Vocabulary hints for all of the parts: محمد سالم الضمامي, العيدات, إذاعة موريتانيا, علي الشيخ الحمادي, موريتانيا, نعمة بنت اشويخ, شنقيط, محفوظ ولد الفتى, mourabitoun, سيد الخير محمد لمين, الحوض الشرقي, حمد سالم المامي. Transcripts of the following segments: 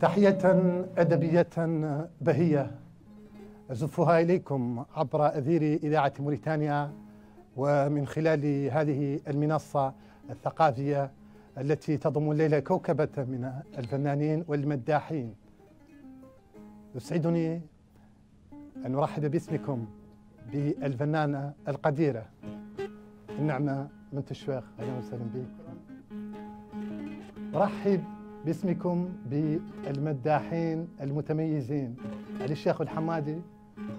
تحية أدبية بهية أزفها إليكم عبر أثير إذاعة موريتانيا ومن خلال هذه المنصة الثقافية التي تضم الليلة كوكبة من الفنانين والمداحين. يسعدني أن أرحب باسمكم بالفنانة القديرة نعمة بنت اشويخ. أهلا وسهلا بك. أرحب باسمكم بالمداحين المتميزين علي الشيخ الحمادي،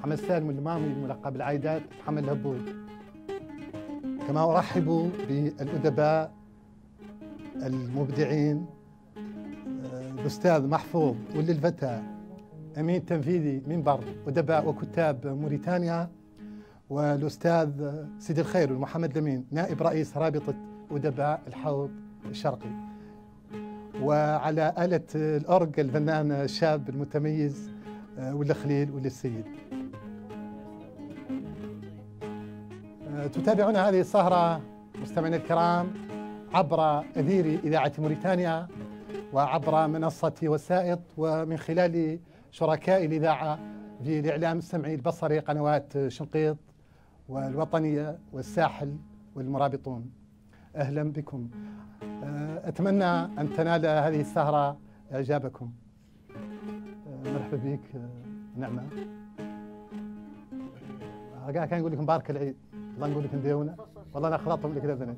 حمد سالم المامي الملقب العيدات، محمد الهبود. كما أرحب بالأدباء المبدعين الأستاذ محفوظ ولد الفتى، أمين تنفيذي منبر أدباء وكتاب موريتانيا، والأستاذ سيد الخير محمد لمين، نائب رئيس رابطة أدباء الحوض الشرقي. وعلى آلة الأورج الفنان الشاب المتميز ولا خليل ولا السيد. تتابعون هذه السهرة مستمعينا الكرام عبر أثير إذاعة موريتانيا وعبر منصة وسائط ومن خلال شركاء الإذاعة في الإعلام السمعي البصري قنوات شنقيط والوطنية والساحل والمرابطون. أهلا بكم. أتمنى أن تنال هذه السهرة إعجابكم. مرحبا بك نعمة. كان يقول لكم بارك العيد، والله نقول لكم ديونة، والله أنا أخلطهم لكذا بنات.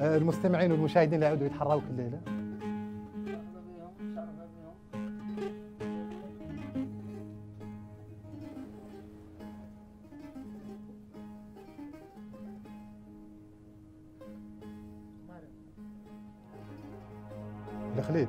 المستمعين والمشاهدين لا يعودوا يتحروا كل ليلة. خليل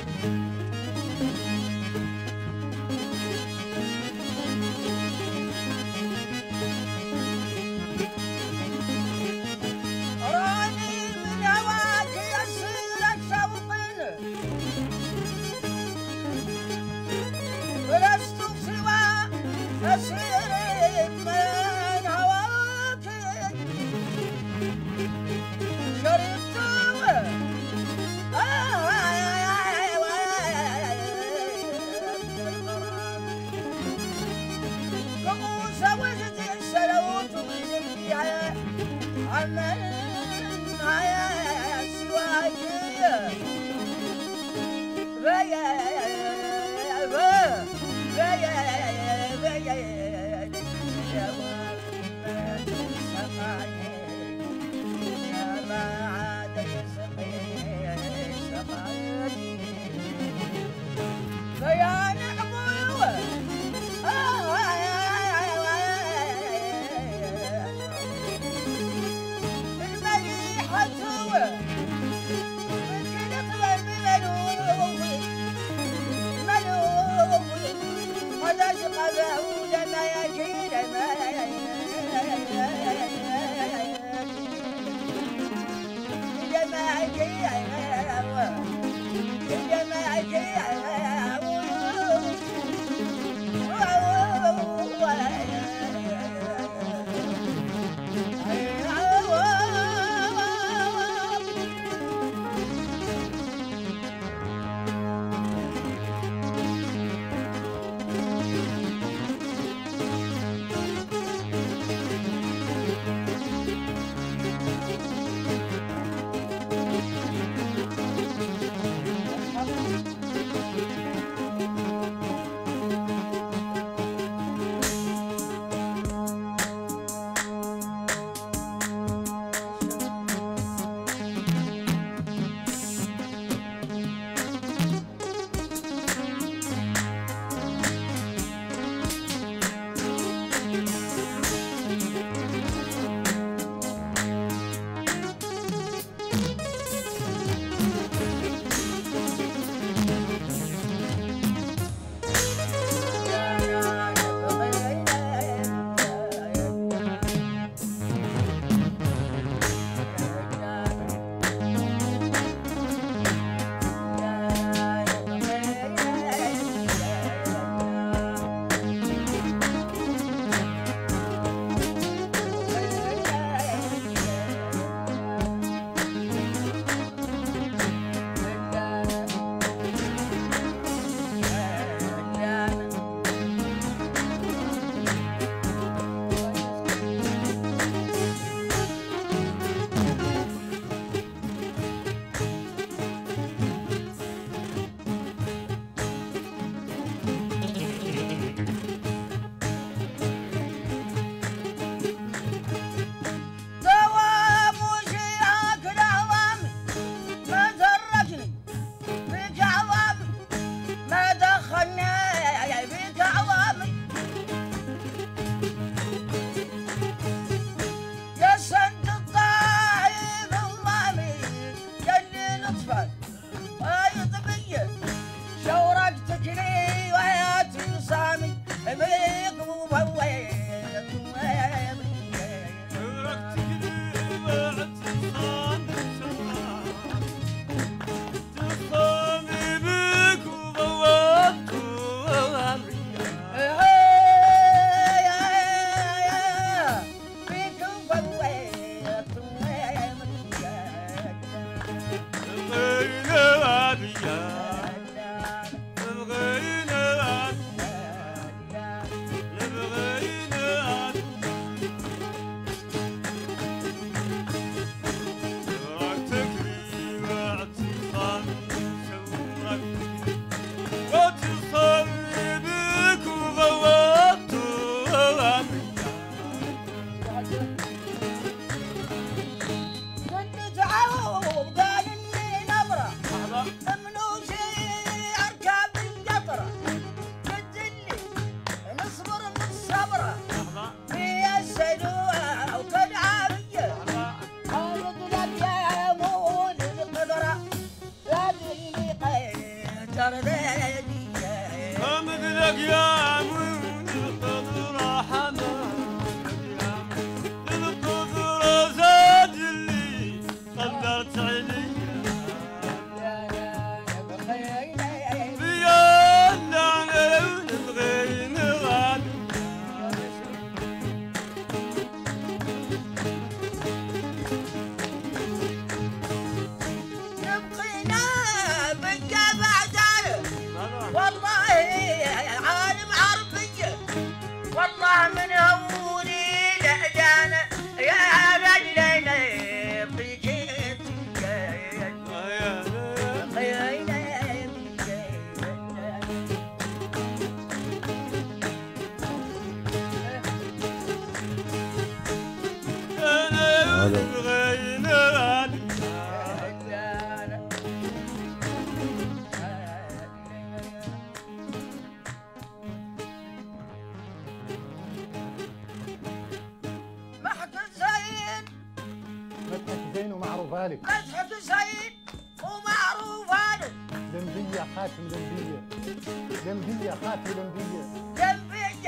لمبية خاتم لمبية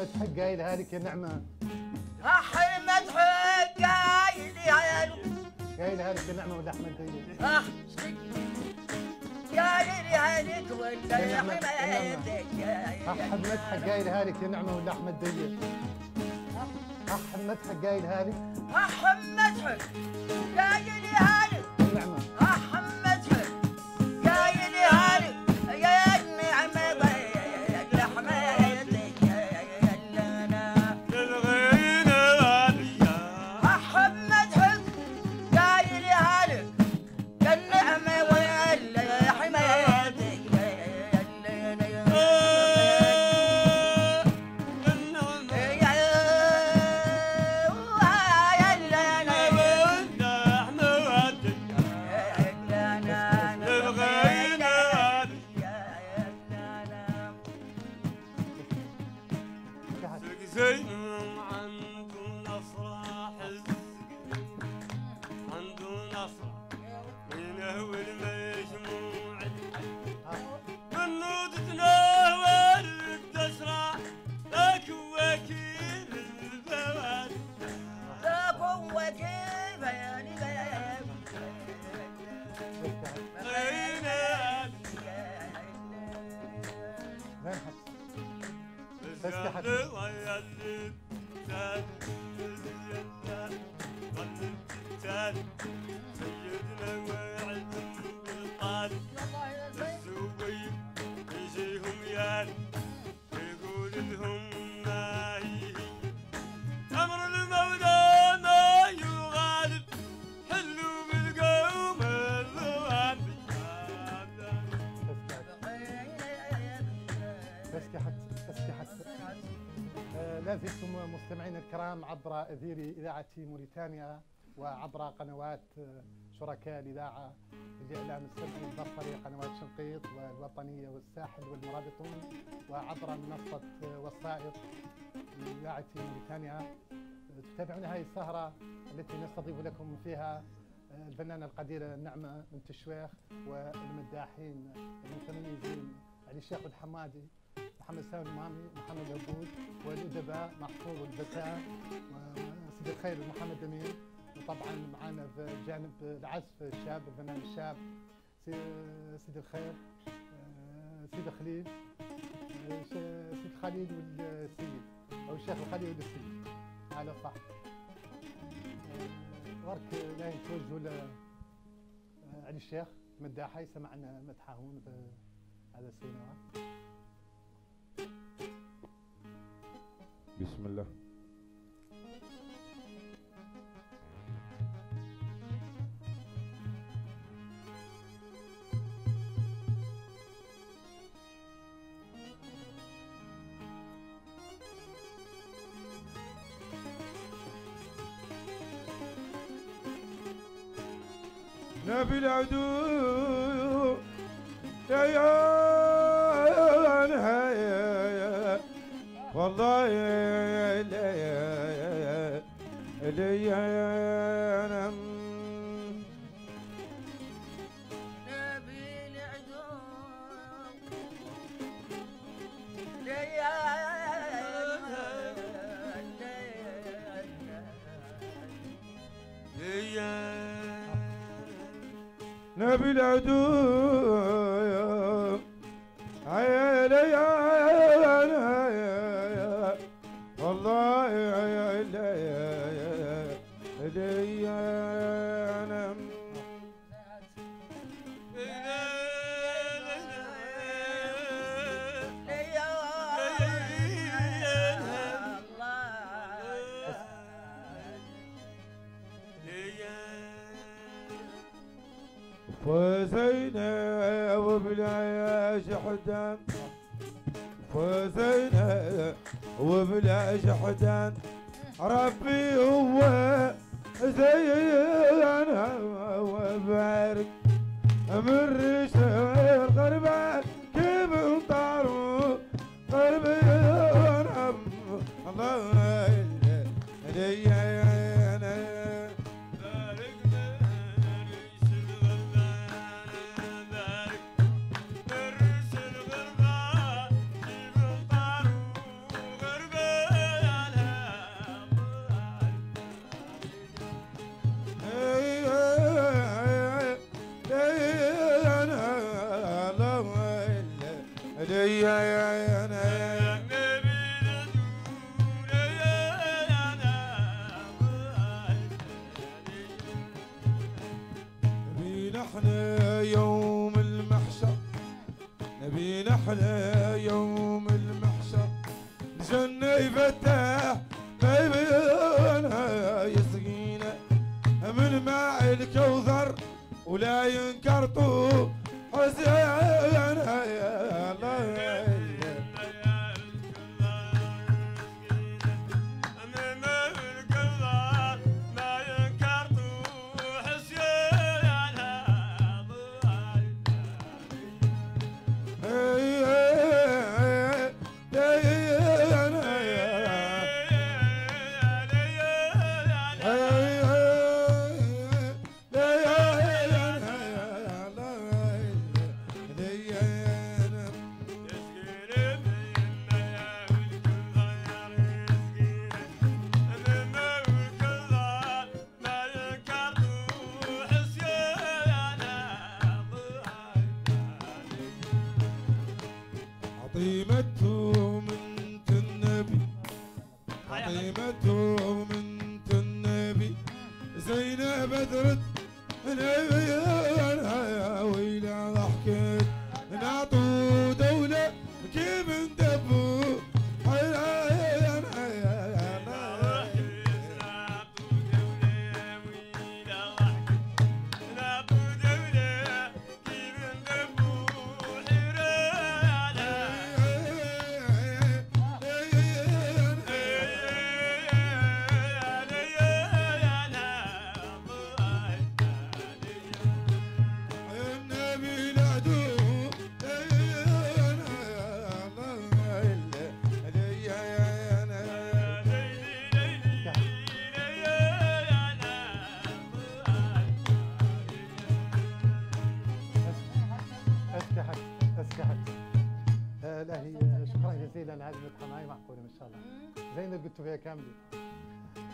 حمد حق قايل هالك يا نعمة. أحمد حق قايل هالك. قايل هالك يا نعمة ولا أحمد قايل؟ قايل هالك ولا يا حمد؟ أحمد حق قايل هالك يا نعمة ولا أحمد قايل؟ أحمد حق قايل هالك. أحمد حق قايل هالك. نعمة. أحمد حق قايل هالك. لازلتم مستمعينا الكرام عبر أثير إذاعة موريتانيا وعبر قنوات شركاء الإذاعة الإعلام السلمي البصري قنوات شنقيط والوطنية والساحل والمرابطون، وعبر منصة وسائط إذاعة موريتانيا. تتابعون هذه السهرة التي نستضيف لكم فيها الفنانة القديرة نعمة بنت اشويخ والمداحين المتميزين علي الشيخ الحمادي، محمد سالم المامي، محمد العبود، والأدباء محفوظ الفتى وسيد الخير محمد لمين. وطبعا معنا في جانب العزف الشاب الفنان الشاب سيد الخير، سيد خليل، سيد خليل والسيد أو الشيخ الخليل والسيد على صح. ورك لا يتوجه لعلي الشيخ مداحي، سمعنا مدحاهون في هذا السينما. بسم الله. نبي العدو والله لي أنا نبي العدو لي نبي العدو لي فزينب بلاش حدان، فزينب وبلاش حدان، ربي هو زينها وبارك من ريشها الغربان كيف انطاروا قربيهم الله ليا. ايديها يا انا نبينا احنا يوم المحشر، نبينا احنا يوم المحشر، جنة يفتح ما يبينها يسقينا من ماء الكوثر ولا ينكر طوب حسينها يا الله.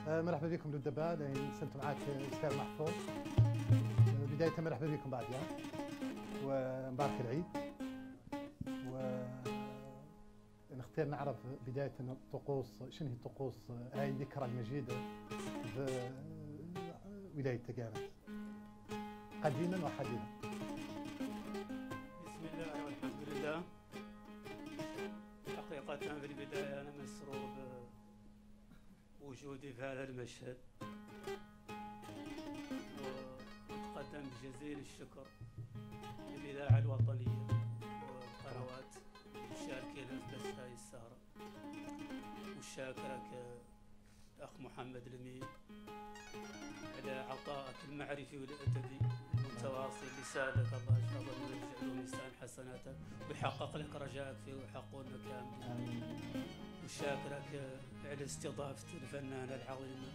مرحبا بكم للدبا، لأن سنت معاك أستاذ محفوظ. بداية مرحبا بكم بعدها ومبارك العيد، ونختار نعرف بداية الطقوس، شنو هي الطقوس هاي الذكرى المجيدة بولاية تقارت قديما وحديثا. بسم الله والحمد لله. حقيقة في البداية أنا مسرور وجودي في هذا المشهد، وأتقدم بجزيل الشكر للإذاعة الوطنية والقنوات المشاركين في هذه السهرة، والشاكرك الأخ محمد لمين على عطائك المعرفي والأدبي المتواصل. لسانك الله يحفظه ويجعله لسان حسناته ويحقق لك رجائك فيه ويحقق لك آمين. وشاكرك على استضافة الفنانة العظيمة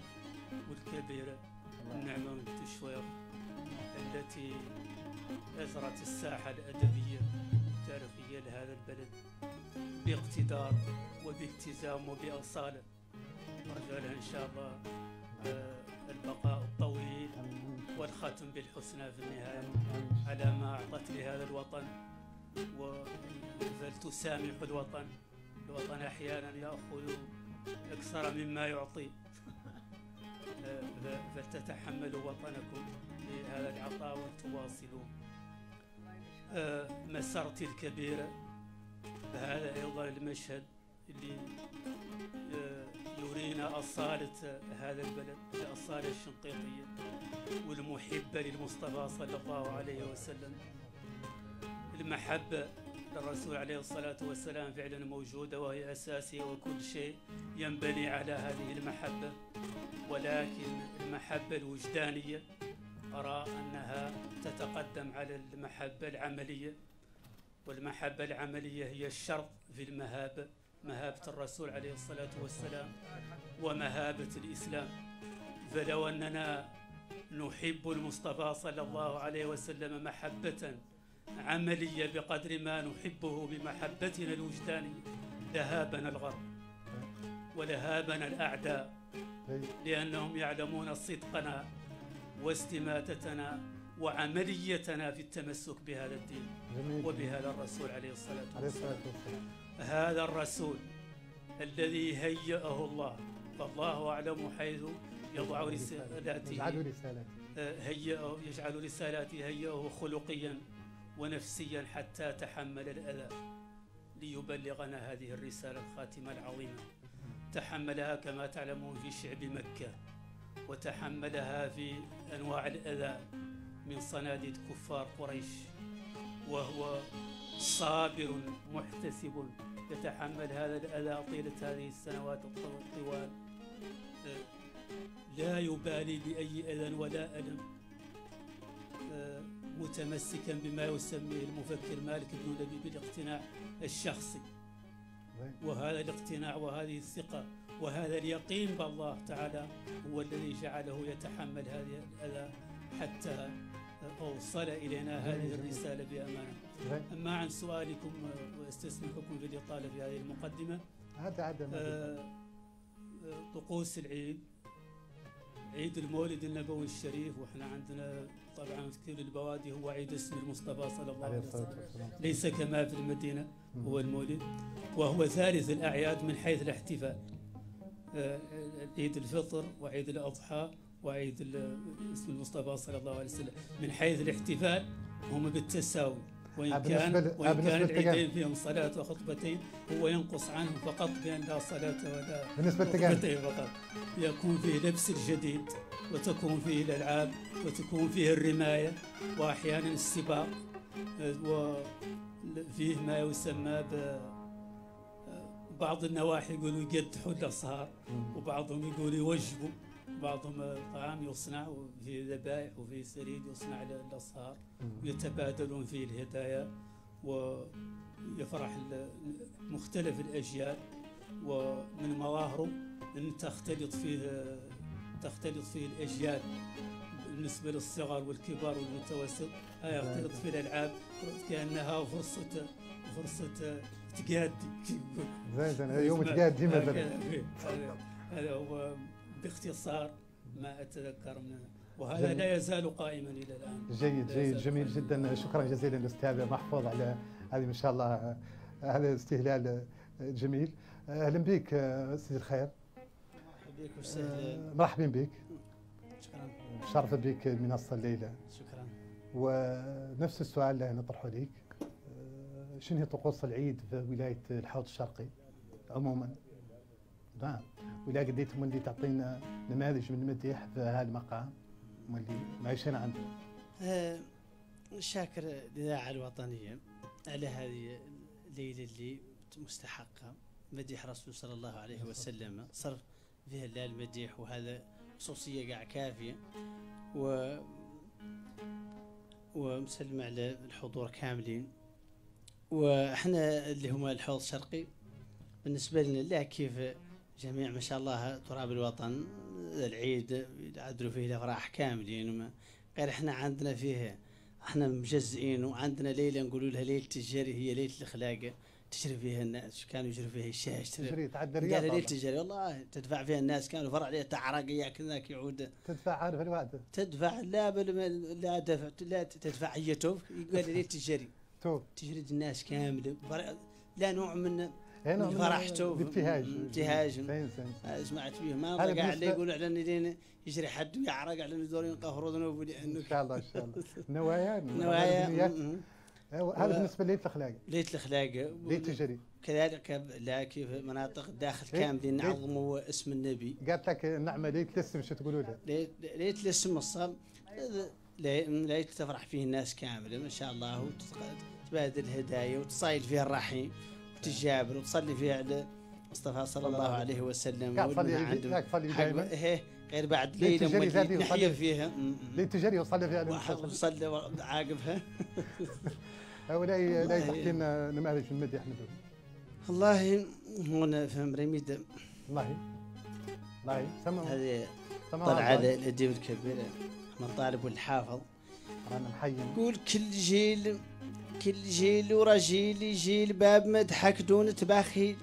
والكبيرة نعمة بنت اشويخ التي أثرت الساحة الأدبية والتاريخية لهذا البلد باقتدار وبالتزام وبأصالة. أرجو لها إن شاء الله البقاء الطويل والختم بالحسنى في النهاية على ما أعطت لهذا الوطن، وزلت تسامح الوطن. الوطن أحيانا يأخذ أكثر مما يعطي، فلتتحملوا وطنكم لهذا العطاء وتواصلوه. مسرتي الكبيرة بهذا أيضا المشهد اللي يرينا أصالة هذا البلد، الأصالة الشنقيطية والمحبة للمصطفى صلى الله عليه وسلم. المحبة الرسول عليه الصلاة والسلام فعلا موجودة وهي أساسية، وكل شيء ينبني على هذه المحبة، ولكن المحبة الوجدانية أرى أنها تتقدم على المحبة العملية، والمحبة العملية هي الشرط في المهابة، مهابة الرسول عليه الصلاة والسلام ومهابة الإسلام. فلو أننا نحب المصطفى صلى الله عليه وسلم محبة عملية بقدر ما نحبه بمحبتنا الوجدانية لهابنا الغرب ولهابنا الأعداء، لأنهم يعلمون صدقنا واستماتتنا وعمليتنا في التمسك بهذا الدين وبهذا الرسول عليه الصلاة والسلام. هذا الرسول الذي هيئه الله، فالله أعلم حيث يضع رسالاته، هيئه يجعل رسالاته، هيئه خلقيا ونفسيا حتى تحمل الأذى ليبلغنا هذه الرسالة الخاتمة العظيمة. تحملها كما تعلمون في شعب مكة، وتحملها في أنواع الأذى من صناديد كفار قريش، وهو صابر محتسب يتحمل هذا الأذى طيلة هذه السنوات الطوال، لا يبالي بأي أذى ولا ألم، متمسكا بما يسميه المفكر مالك بن لبيب بالاقتناع الشخصي. وهذا الاقتناع وهذه الثقة وهذا اليقين بالله تعالى هو الذي جعله يتحمل هذه الأذى حتى أوصل إلينا هذه الرسالة بأمانة. أما عن سؤالكم واستسمحكم بالإطالة في هذه المقدمة، طقوس العيد، عيد المولد النبوي الشريف، واحنا عندنا طبعا في كل البوادي هو عيد اسم المصطفى صلى الله عليه وسلم، ليس كما في المدينة هو المولد، وهو ثالث الأعياد من حيث الاحتفال، عيد الفطر وعيد الأضحى وعيد اسم المصطفى صلى الله عليه وسلم. من حيث الاحتفال هم بالتساوي، وإن كان العيدين فيهم صلاة وخطبتين، هو ينقص عنه فقط بأن لا صلاة ولا خطبتين فقط، يكون فيه لبس الجديد، وتكون فيه الألعاب، وتكون فيه الرماية، وأحيانا السباق، وفيه ما يسمى بعض النواحي يقولوا يقدحوا الأصهار، وبعضهم يقولوا يوجبوا، بعضهم طعام يصنع، وفي ذبائح وفي سريد يصنع للأصهار، ويتبادلون فيه الهدايا، ويفرح مختلف الأجيال. ومن مظاهره أن تختلط فيه الأجيال بالنسبة للصغار والكبار والمتوسط، يختلط فيه الألعاب كأنها فرصة تقادي. زين يوم تقادي مثلا، هذا هو باختصار ما أتذكر منه، وهذا جميل. لا يزال قائما إلى الآن. جيد جميل جدا، شكرا جزيلا للأستاذ محفوظ على هذه إن شاء الله هذا استهلال جميل. أهلا بك سيد الخير. مرحبا بك أستاذ. مرحبا بك. شكرا. شرفت بك المنصة الليلة. شكرا. ونفس السؤال اللي نطرحه لك، شنو هي طقوس العيد في ولاية الحوض الشرقي عموما؟ نعم، ولا قديت مولي تعطينا نماذج من المديح في هذا المقام مولي معيشين عنده. شاكر الإذاعة الوطنية على هذه الليلة اللي مستحقة، مديح رسول صلى الله عليه وسلم، صرف فيها الله المديح، وهذا خصوصية قاع كافية، ومسلم على الحضور كاملين. وإحنا اللي هما الحوض الشرقي بالنسبة لنا، لا كيف جميع ما شاء الله تراب الوطن، العيد يعدلوا فيه الافراح كاملين، وما غير احنا عندنا فيه، احنا مجزئين، وعندنا ليله نقولوا لها ليله التجاري، هي ليله الخلاقه، تشري فيها الناس، كانوا يشروا فيها الشاي، تشري تعدى ريال، ليله التجاري والله تدفع فيها الناس، كانوا فرع ليله تعرق ياك ذاك يعود، تدفع عارف الوعد، تدفع لا دفع لا تدفع، هي توف يقول ليله التجاري، توف تجري الناس كامله، لا نوع من فرحته ابتهاج. سمعت به ما بقى عليه يقولوا على ان يجري حد ويعرق على الدور ينقهر ذنوب ان شاء الله ان شاء الله نوايا. هذا بالنسبه ليله الخلاقه، ليله الخلاقه تجري كذلك، لا كيف مناطق الداخل كاملين نعظموا اسم النبي. قالت لك نعمه ليله الاسم، شو تقولوا لها؟ ليله الاسم الصام، ليله تفرح فيه الناس كامله ان شاء الله، وتتبادل الهدايا، وتصايد فيه الرحيم، تجابر، وتصلي فيها على مصطفى صلى الله عليه وسلم، غير بعد ليله نحيا فيها للتجاري، وصلي فيها وصلي وعاقبها. هؤلاء لا تحكي لنا نماذج في المديح احمد. والله هنا فهم رميده، والله هذه طلعه الاديب الكبير احمد طالب والحافظ، انا محيي نقول كل جيل ورجيل يجيل باب مدحك دون تبخيل،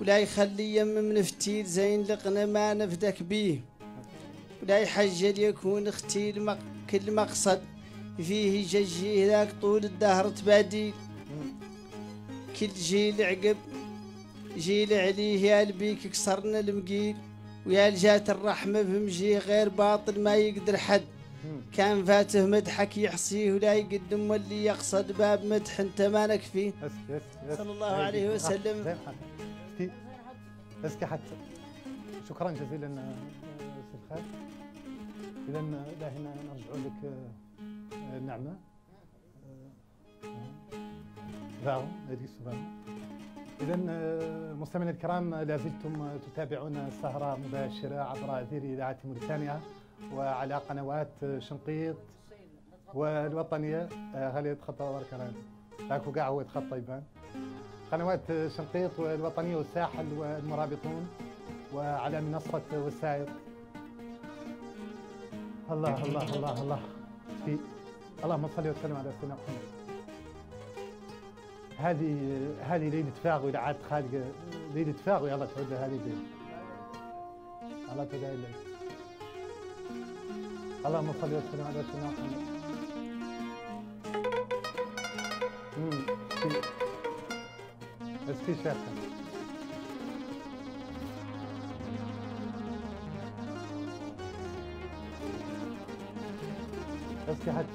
ولا يخلي يم من فتيل زين لقنا ما نفدك بيه، ولا يحجل يكون اختيل كل مقصد فيه ججي ذاك طول الدهر تبادي. كل جيل عقب جيل عليه يا البيك كسرنا المقيل ويا الجات الرحمة بمجيه غير باطل ما يقدر حد. كان فاته مدحك يحصيه ولا يقدم واللي يقصد باب مدح انت ما لك فيه. صلى الله عليه وسلم. اسكي حتى شكرا جزيلا سي الخال. اذا داهنا نرجع لك نعمه باو هذه السبانه. اذا مستمعينا الكرام لازلتم تتابعون السهره مباشره عبر اثير اذاعه موريتانيا وعلى قنوات شنقيط والوطنيه. غاليه تخطى بارك الله راكو كاع هو يتخطى يبان. قنوات شنقيط والوطنيه والساحل والمرابطون وعلى منصه وسائط. الله الله الله الله في اللهم صل وسلم على سيدنا محمد. هذه ليله فاغوي لعاد خالقه ليله فاغوي. الله تعود هذه الليله. الله تعود هذه الليله. اللهم صل وسلم على سيدنا محمد. اسكي شاكر. اسكي حد.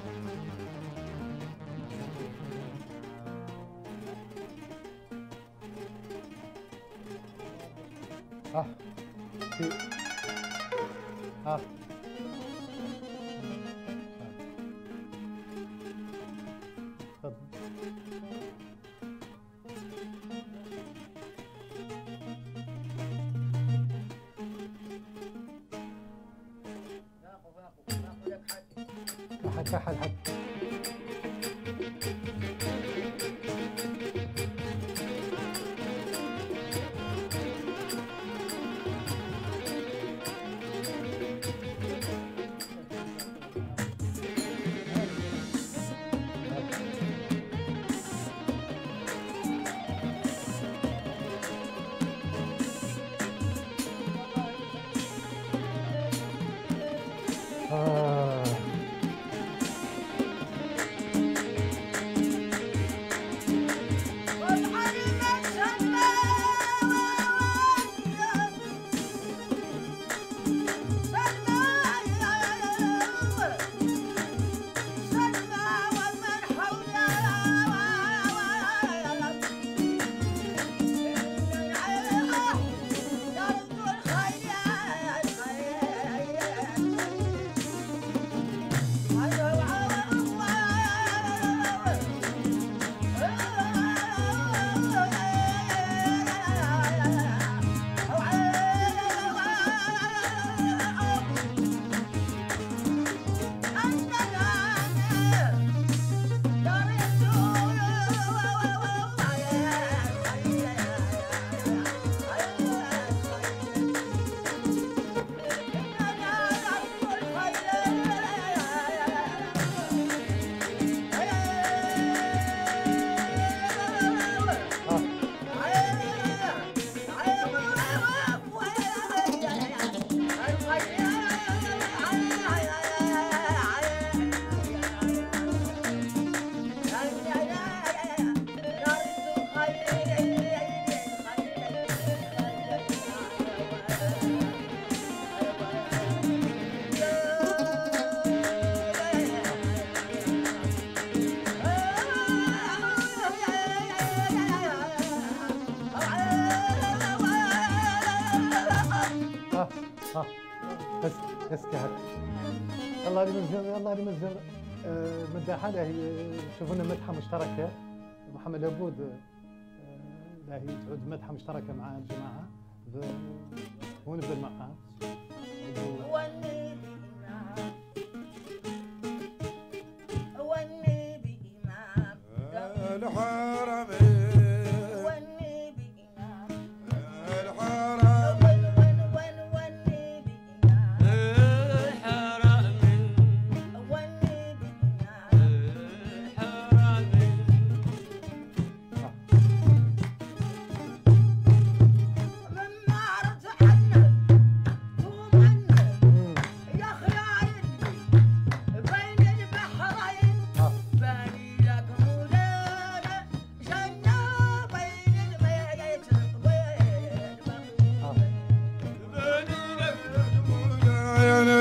في هذا شوفونا مدحه مشتركه محمد عبود هي تعود مدحه مشتركه مع الجماعه ونبدا معها والنبي امام الحرم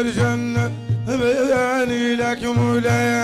الجنة بياني لك مولاي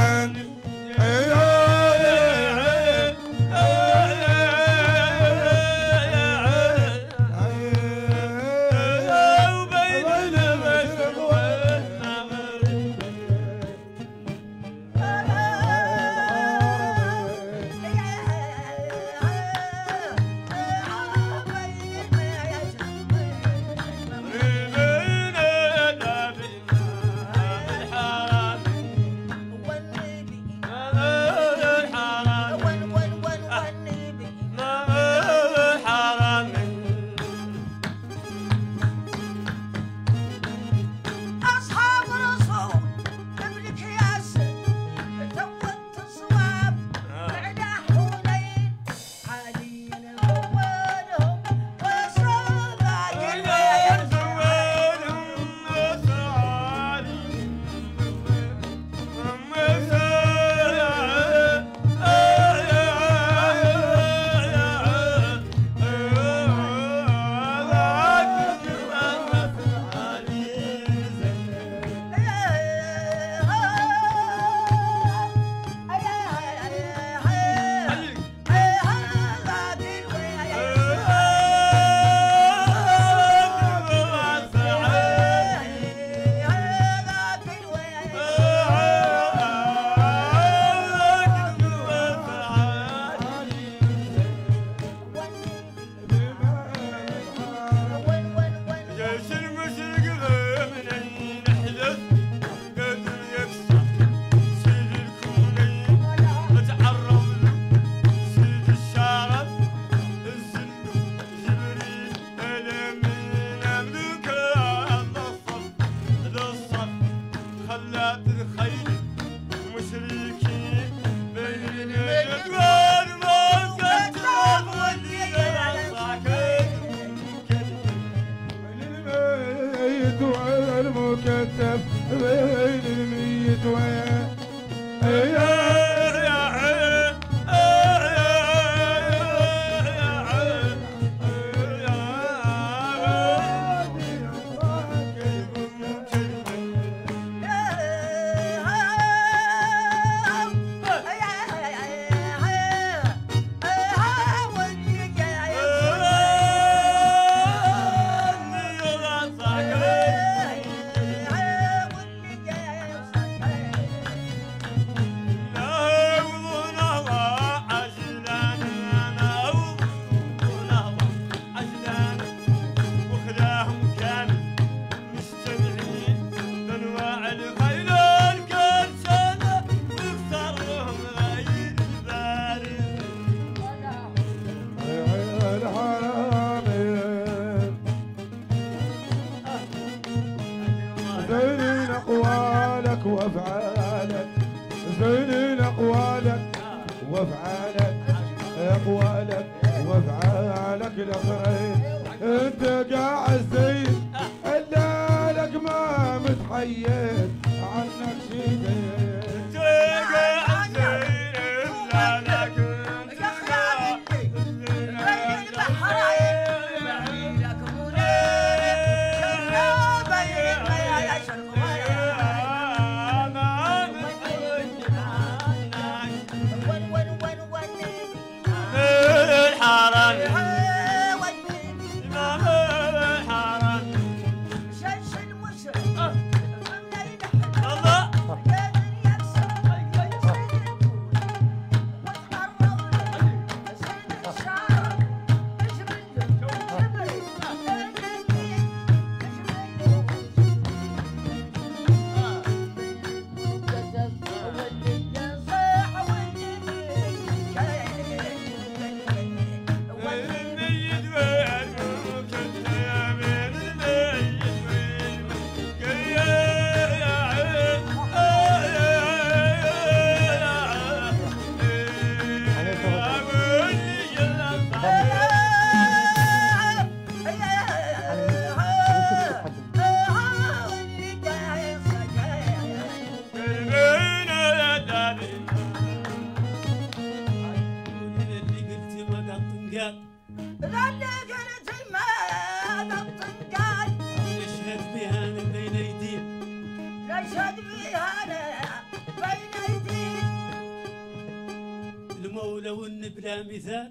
المولى والنبلا مثال،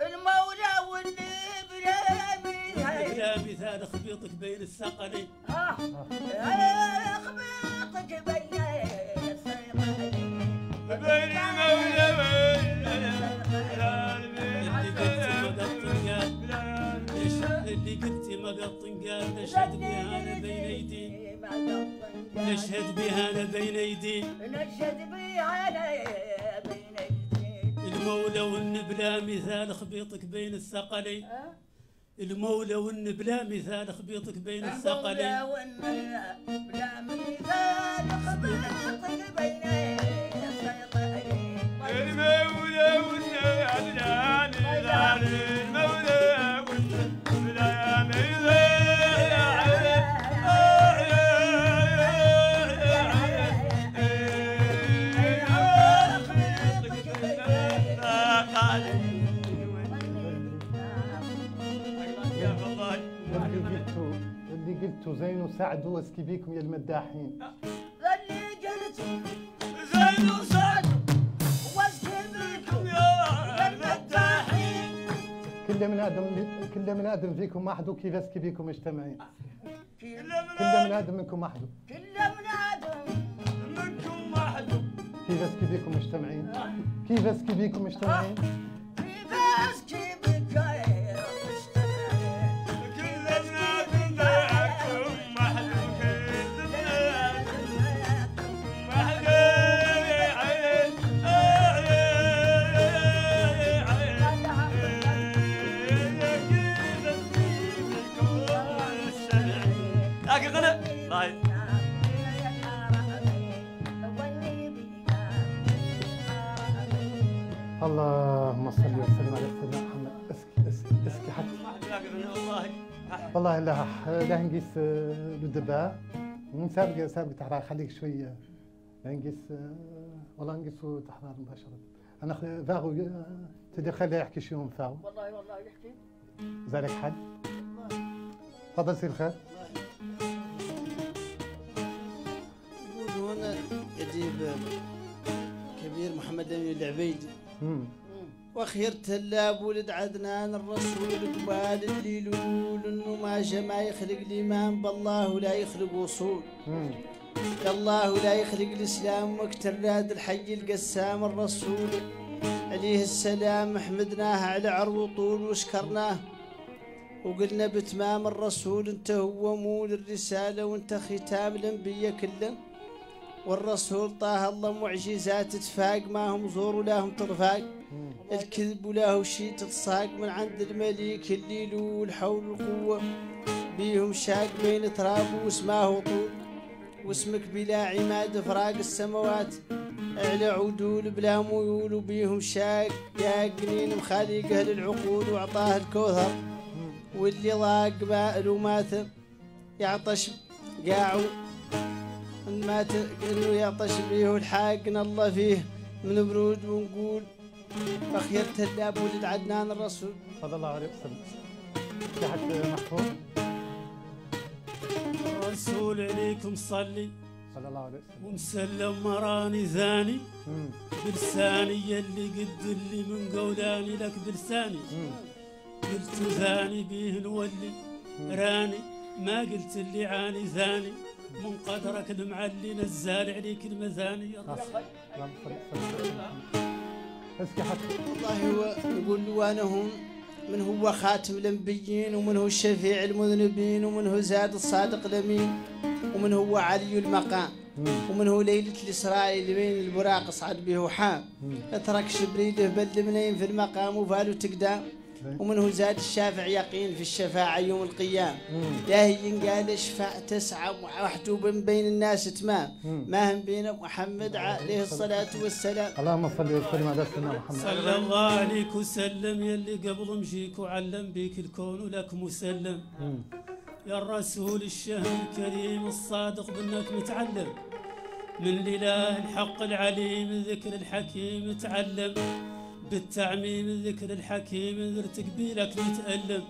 المولى والنبلا مثال، خبيطك بين الثقلين، خبيطك بين الثقلين، بين المولى اللي قلتي ما قط قال، نشهد بها انا بين ايدي، نشهد بها انا بين ايدي، نشهد بها انا بين ايدي، المولى والنبلا مثال، خبيطك بين الثقلين، المولى والنبلا مثال، خبيطك بين الثقلين، المولى والنبلا مثال، خبيطك بين الثقلين، المولى والنبلا مثال، قلتوا زين وسعد واسكي بيكم يا المداحين، اللي قلتوا زين وسعد واسكي بيكم يا المداحين، كل من ادم فيكم وحده كيف اسكي بيكم مجتمعين، كل من ادم منكم وحده، كيف اسكي بيكم مجتمعين، كيف اسكي بيكم مجتمعين، كيف اسكي بيكم اللهم صل وسلم على سيدنا محمد. اسكي حتى والله لا نقيس بالدباء سابق تحرار، خليك شويه لا نقيس، والله نقيسوا تحرار مباشره. انا فاغو تدخل يحكي شي يوم فاغو، والله يحكي زالك حد. تفضل سي الخير. هنا يجيب كبير محمد أمين العبيدي، وخيرت اللاب ولد عدنان الرسول القبال الليلول، انه ما يخلق الإمام بالله لا يخلق وصول، الله لا يخلق الإسلام وقت الراد الحي القسام الرسول عليه السلام، حمدناه على عرض وطول وشكرناه وقلنا بتمام الرسول انت هو مول الرسالة وانت ختام الأنبياء كلهم، والرسول طه الله معجزات تفاق ما هم زور ولاهم طرفاق، الكذب وله شي تتصاق من عند المليك الليل والحول والقوة، بيهم شاق بين تراب واسماه طول، واسمك بلا عماد فراق السماوات اعلى عدول بلا ميول، وبيهم شاق ياقنين مخالقه للعقول واعطاه الكوثر، واللي ضاق بائل وماثر يعطش قاعو ما تقلو يعطش بيه، الحاقنا الله فيه من برود، ونقول أخير تلاب ولد عدنان الرسول. فضل الله عليه وسلم. تحت محفوظ. الرسول عليكم صلي صلى الله عليه وسلم ومسلم، مراني ذاني بلساني اللي قد اللي من قولاني لك بلساني، قلت ذاني بيه نولي راني، ما قلت اللي عاني ذاني من قدرك المعلي نزال عليك المزاني يا رب. اسكي حتى والله هو نقول له انا هم من هو خاتم الانبيين، ومن هو الشفيع المذنبين، ومن هو زاد الصادق الامين، ومن هو علي المقام، ومن هو ليله الاسراء بين البراق اصعد به حام، اترك شبريله بل منين في المقام وفالو تقدام، ومنه زاد الشافع يقين في الشفاعة يوم القيامة، لا ينقال شفاعة تسعة وحده بين الناس تمام، ما هم بين محمد عليه الصلاة والسلام. اللهم صل وسلم على سيدنا محمد صلى الله عليك وسلم، يلي قبل مجيك وعلم بيك الكون ولك مسلم، يا الرسول الشهم الكريم الصادق بأنك متعلم، من الإله الحق العليم ذكر الحكيم تعلم، بالتعميم ذكر الحكيم ذرتك بيلك يتألم،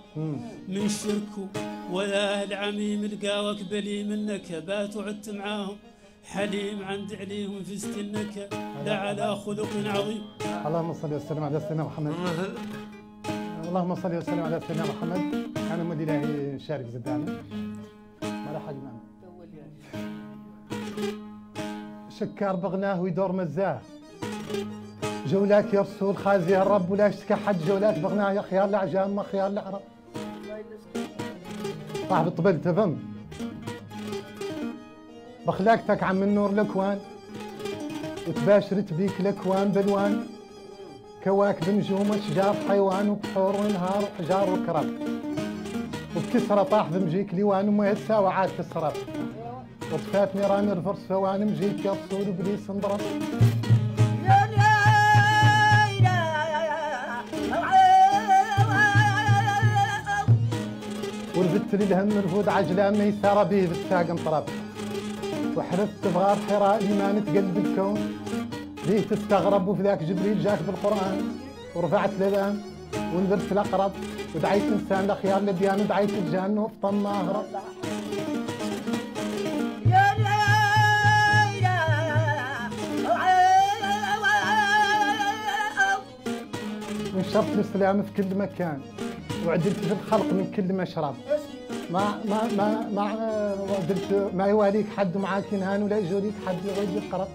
من شركه ولا العميم لقاوك بلي منك بات وعدت معاهم، حليم عند عليهم في سنك لا على خلق عظيم. اللهم صل وسلم على سيدنا محمد. اللهم صل وسلم على سيدنا محمد. انا مودي له شارك زدانا ما راح اجمعنا شكار بغناه ويدور مزاه جولاك يا رسول خازي يا رب ولا يشتكى حد جولاك بغناه يا خيار العجام ما خيار العرب صاحب الطبل تفهم بخلاقتك عم النور لكوان وتباشرت بيك لكوان بلوان كواكب نجوم وشجار حيوان وبحور ونهار وحجار وكرب وبكسرة طاح بمجيك لوان ومهسة وعاد كسرب وبفات نيران يرفر سوان مجيك يا رسول ابليس انضرب ورفدت لي الهم رفود عجلان ميسارة به بالساق انطرب وحرثت بغار حراء لمانة قلب الكون ليه تستغرب وفي ذاك جبريل جاك بالقرآن ورفعت للآن ونذرت الأقرب ودعيت إنسان لخيار لديان ودعيت الجنة وفي طمة أهرب ونشرت الإسلام في كل مكان وعدلت في الخلق من كل مشرب ما يواليك حد معاك ينهان ولا يجوليك حد يغير القرب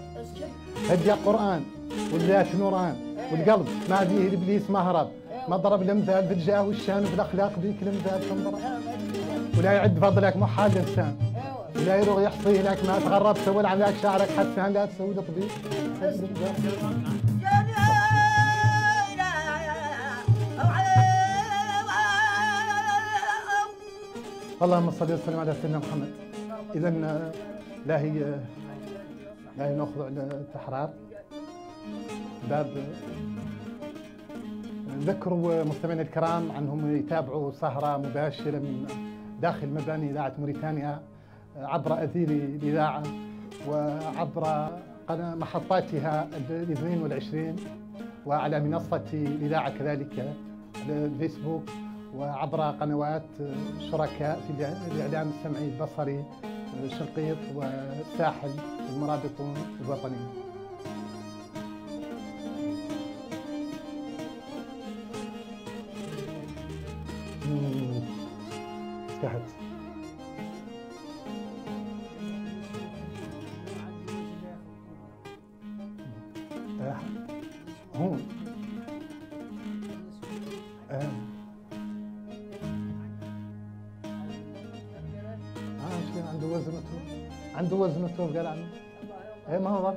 هدي قرآن والذات نوران والقلب ما فيه الابليس مهرب مضرب الامثال بالجاه والشان وبالاخلاق بيك الامثال تنضرب ولا يعد فضلك محال الانسان ولا يروغ يحصيه لك ما تغرب سول عملاك شعرك حسان لا تسوي لطبيب اللهم صل وسلم على سيدنا محمد. اذا لا هي ناخذ على التحرار باب نذكروا مستمعينا الكرام عنهم يتابعوا سهره مباشره من داخل مباني اذاعه موريتانيا عبر اثير الاذاعه وعبر قناه محطاتها 22 وعلى منصه الاذاعه كذلك الفيسبوك وعبر قنوات شركاء في الإعلام السمعي البصري شنقيط والساحل المرابطون الوطنيين. استحت هون عنده وزن التوب قال عنه ايه ما هو ضبط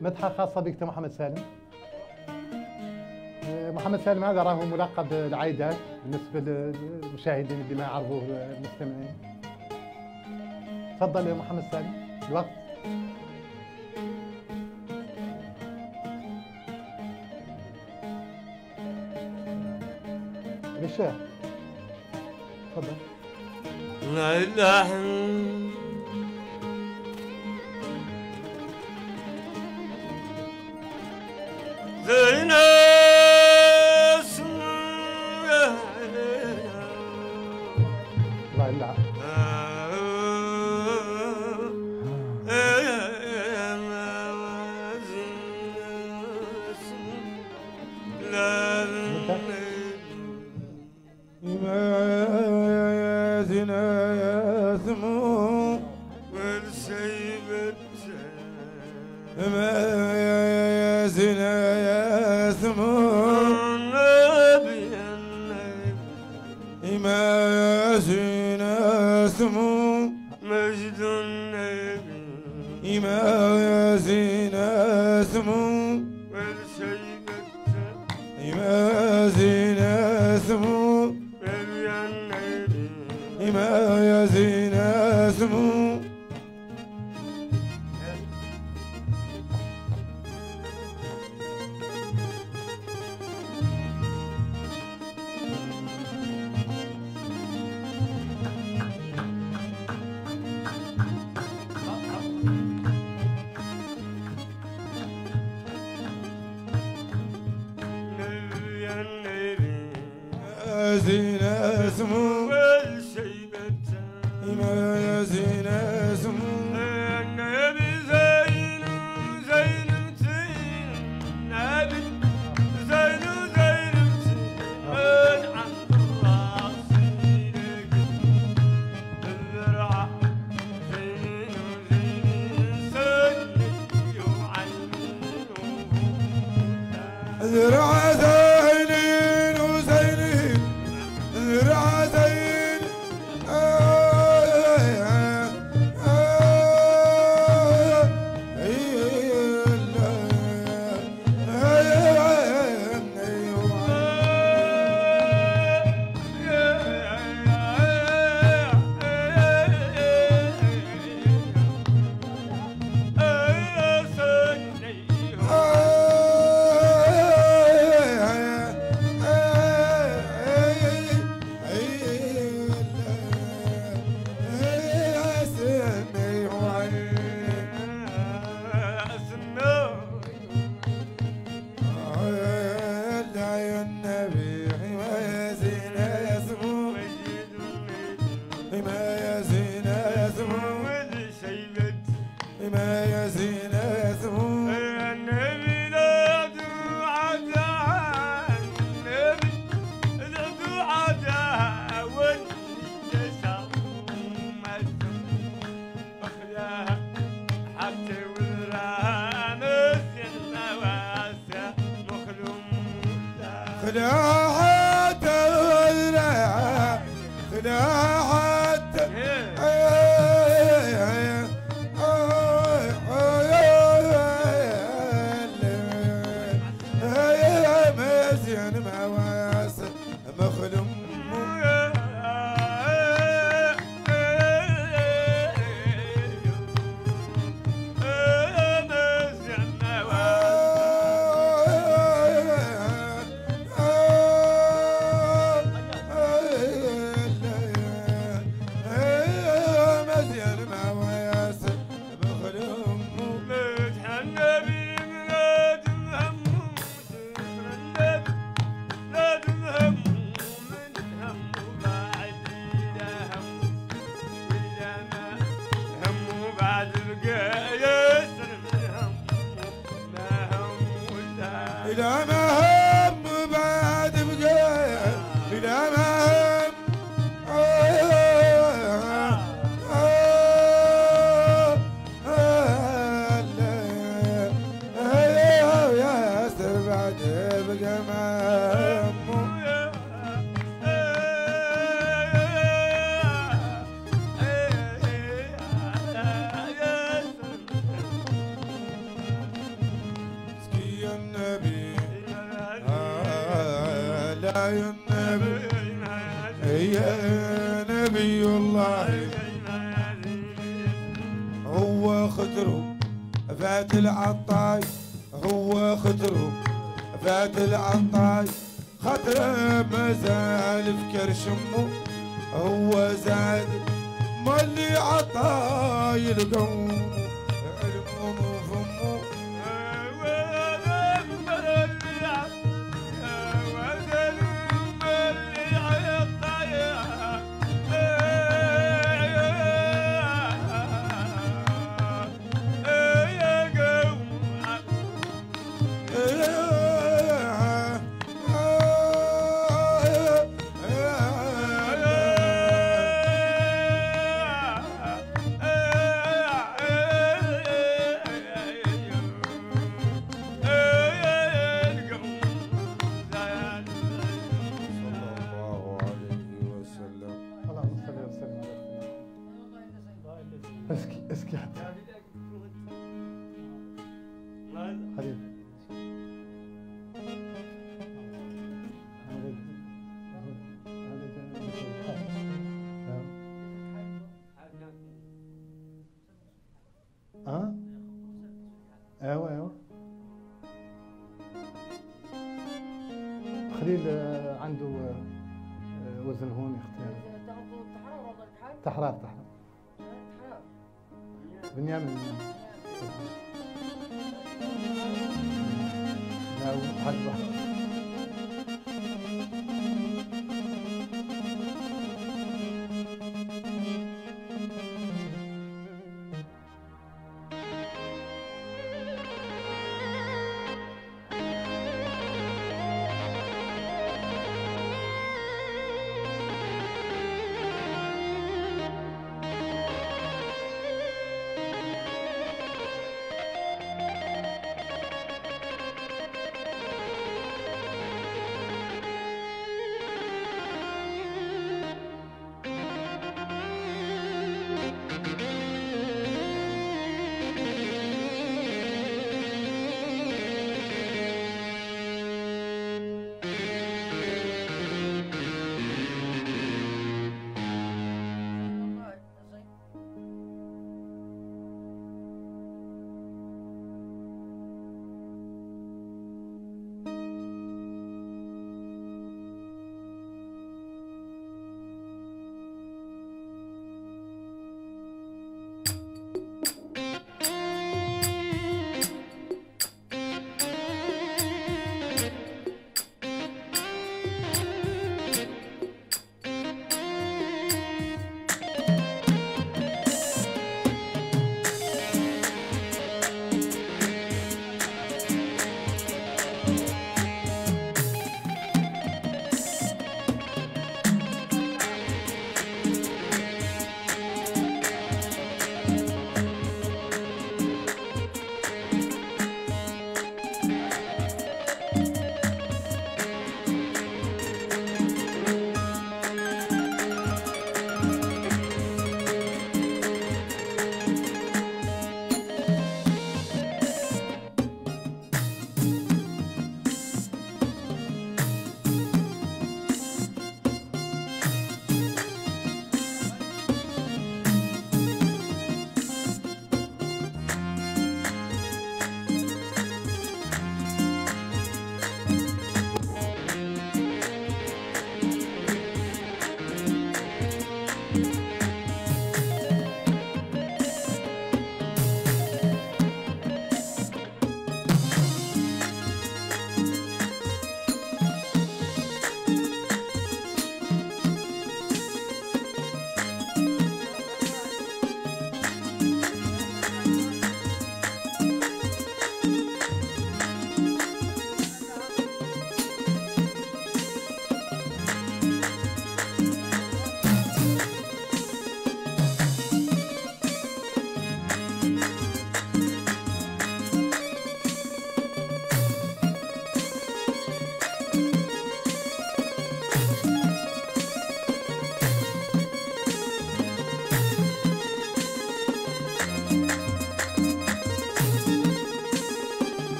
مدحه خاصه بك محمد سالم. محمد سالم هذا راهو ملقب العيدات بالنسبه للمشاهدين اللي ما يعرفوه المستمعين. تفضل محمد سالم الوقت بالشيخ تفضل. لا اله الا يا زين اسمو ما يا زين اسمو ذرع زين وزين ذرع زين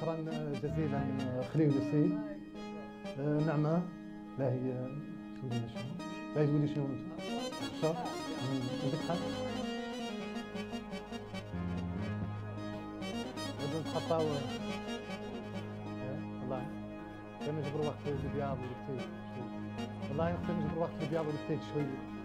شكرا جزيلا خليل السيد. نعمه لا هي تولي شنو؟ لا هي تولي شنو؟ شو؟ عندك حق؟ غادي نتخطاو والله كان نجبر وقت في البياض والكتيب شوية. والله كان نجبر وقت في البياض والكتيب شوية.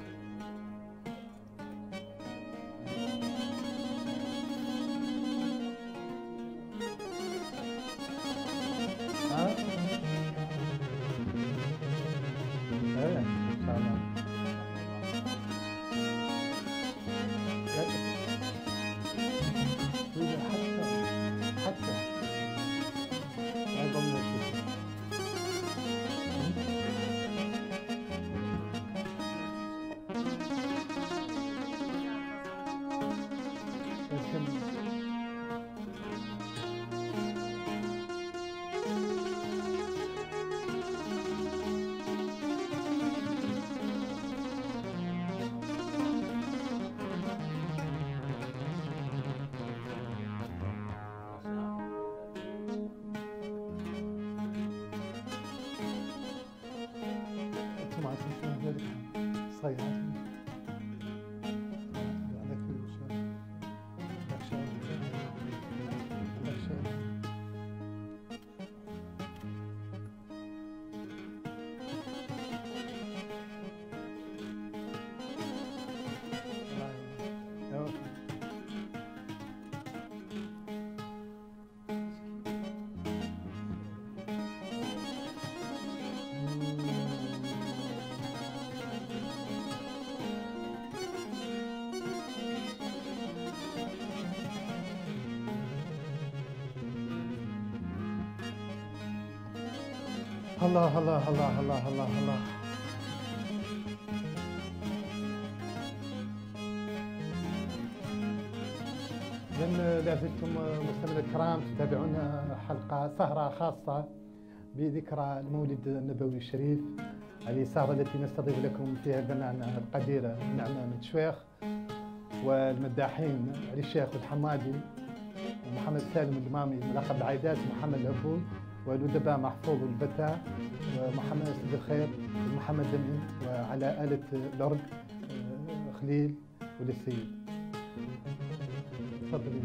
الله الله الله الله الله الله إذن لازلتم مستمعينا الكرام تتابعونا حلقة سهرة خاصة بذكرى المولد النبوي الشريف، هذه السهرة التي نستضيف لكم فيها الفنانة القديرة نعمة بنت اشويخ والمداحين علي الشيخ الحمادي ومحمد سالم المامي ملقب العيدات محمد العفوي والأدباء محفوظ ولد ومحمد سيد الخير محمد لمين وعلى آلة الأورج خليل وللسيد. تفضلي.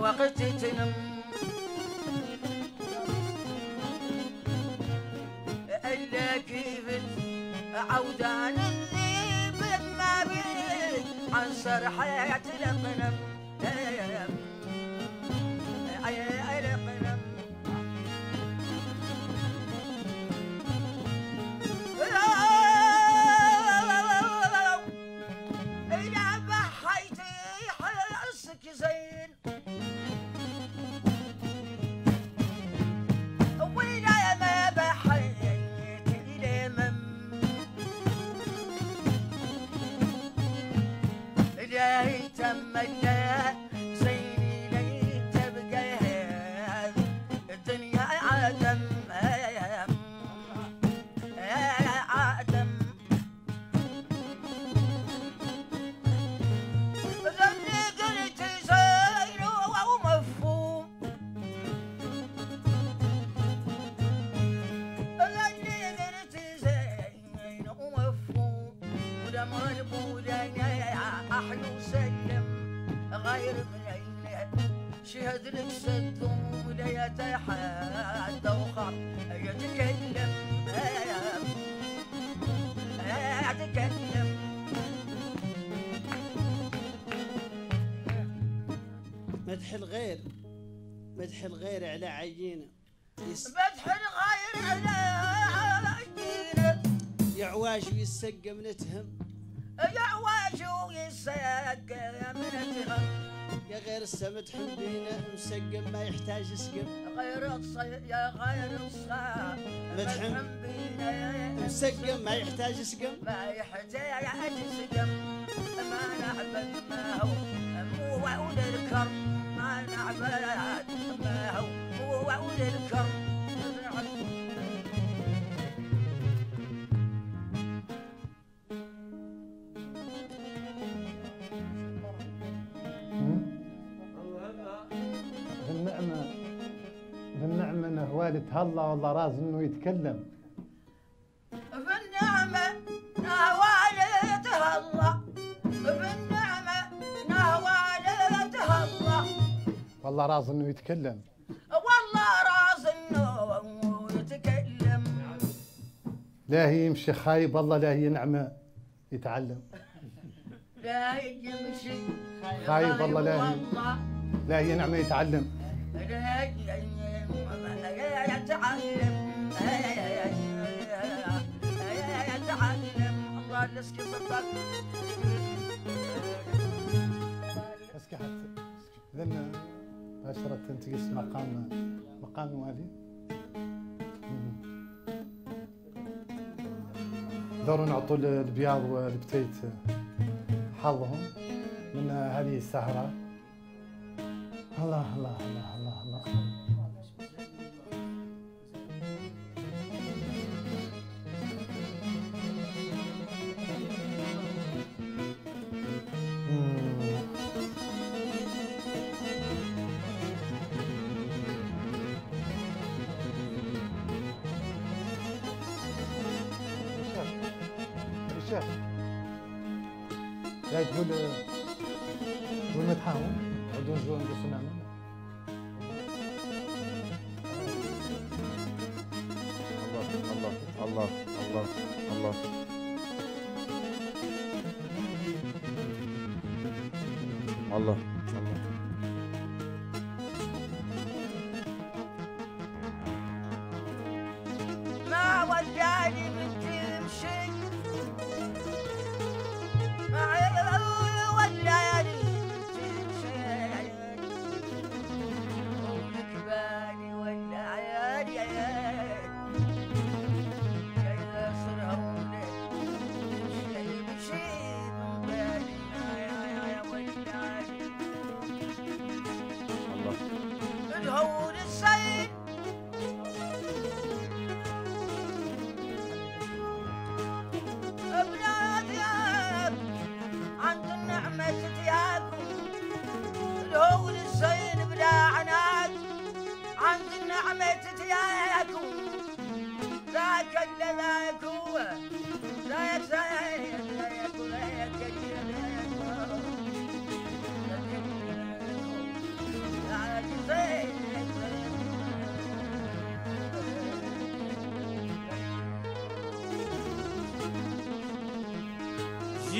وقت تنم إلا كيفت عودان النيمت ما بيت عن سرحات القنم القنم زين وين ما بحيت إلى مم لا يتمنى زيني لي تبقى الدنيا عدم شهد لك صدوم ولا يتحدى وخاف يتكلم يتكلم مدح الغير على عينه مدح الغير على عينه يعواج ويسقى من تهم يعواج ويسقى من تهم يا غير السمد حبينا مسقم ما يحتاج يسقم غير الصيد يا غير الصيد مدحم بينا مسقم ما يحتاج يسقم ما يحتاج يسقم ما نعبد ما هو مو ولد الكرم ما نعبد ما هو مو ولد الكرم والله والله راز انه يتكلم بالنعمة نهوالتها الله بالنعمة نهوالتها الله والله راز انه يتكلم والله راز انه يتكلم لا هي يمشي خايب والله لا هي نعمة يتعلم لا هي يمشي خايب والله لا هي نعمة يتعلم لا هي يتعلم يتعلم الله يسكي صدق اسكي حتى اذا مباشرة تنتقص مقام والي دوروا نعطوا البياض والبتيت حظهم من هذه السهرة الله الله الله الله الله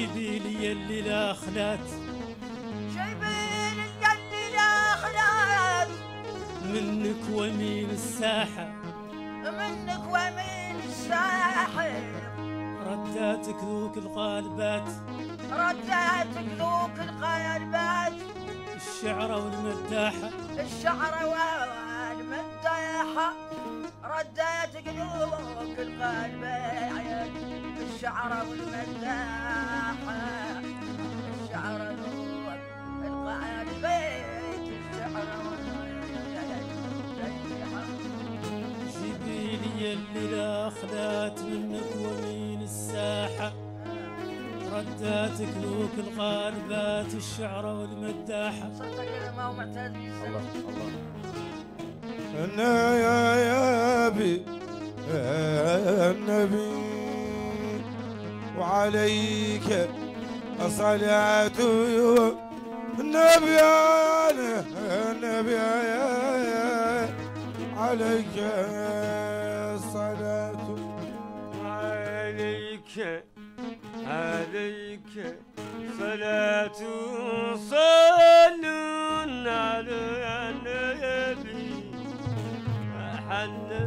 جيبي لي اللي لا خلات، جيبي لي اللي لا خلات، منك ومن الساحة، منك ومن الساحة، رداتك ذوك القالبات، رداتك ذوك القالبات، الشعرة والمداحة، الشعرة والمداحة، رداتك ذوك القالبات، الشعر والمداحة، الشعر نور القلب، الشعر والمداحة. جيبي لي اللي لا خلات، منك ومن الساحة، رداتك لوك القالبات، الشعر والمداحة. صدق ما هو معتاد الله الله. أنا يا أبي يا النبي وعليك الصلاة النبي النبي عليك الصلاة عليك عليك صلاة صلون على النبي وحنا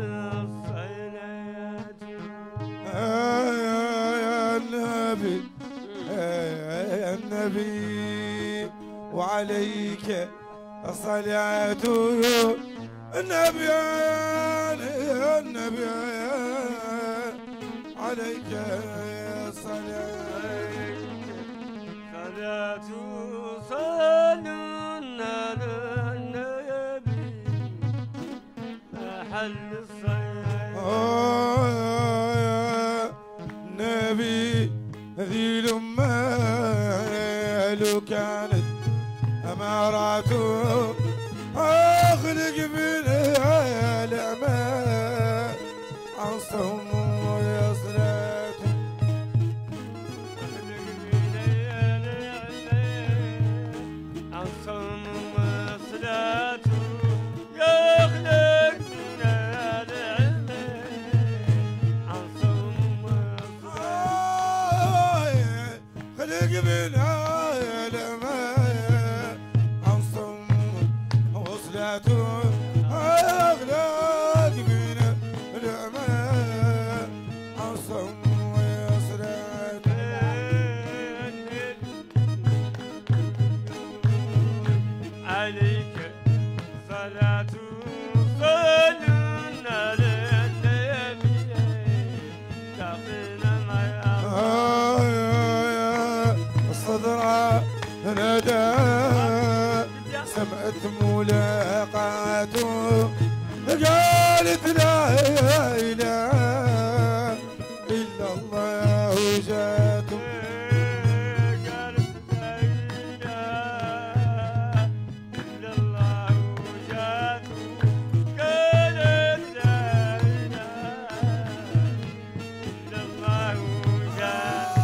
الصلاة النبي يا النبي وعليك الصلاة النبي يا النبي عليك الصلاة صلوا على النبي محل الصلاة نبي ذي الأمة لو كانت أماراته أخلق بنيا الأعمال عن صوم وصلاة أخلق بنيا الأعمال عن صوم وصلاة يخلق بنيا الأعمال عن صوم وصلاة خلق منها يا لماء عن صم وصلاته أخلق منها لماء عن صم وصلاته عليك صلاة صلوا على النبي تقينا معي صدرا ندى سمعت ملاقاته قالت لا اله الا الله جاته قالت لا اله الا الله جاته قالت لا اله الا الله جاته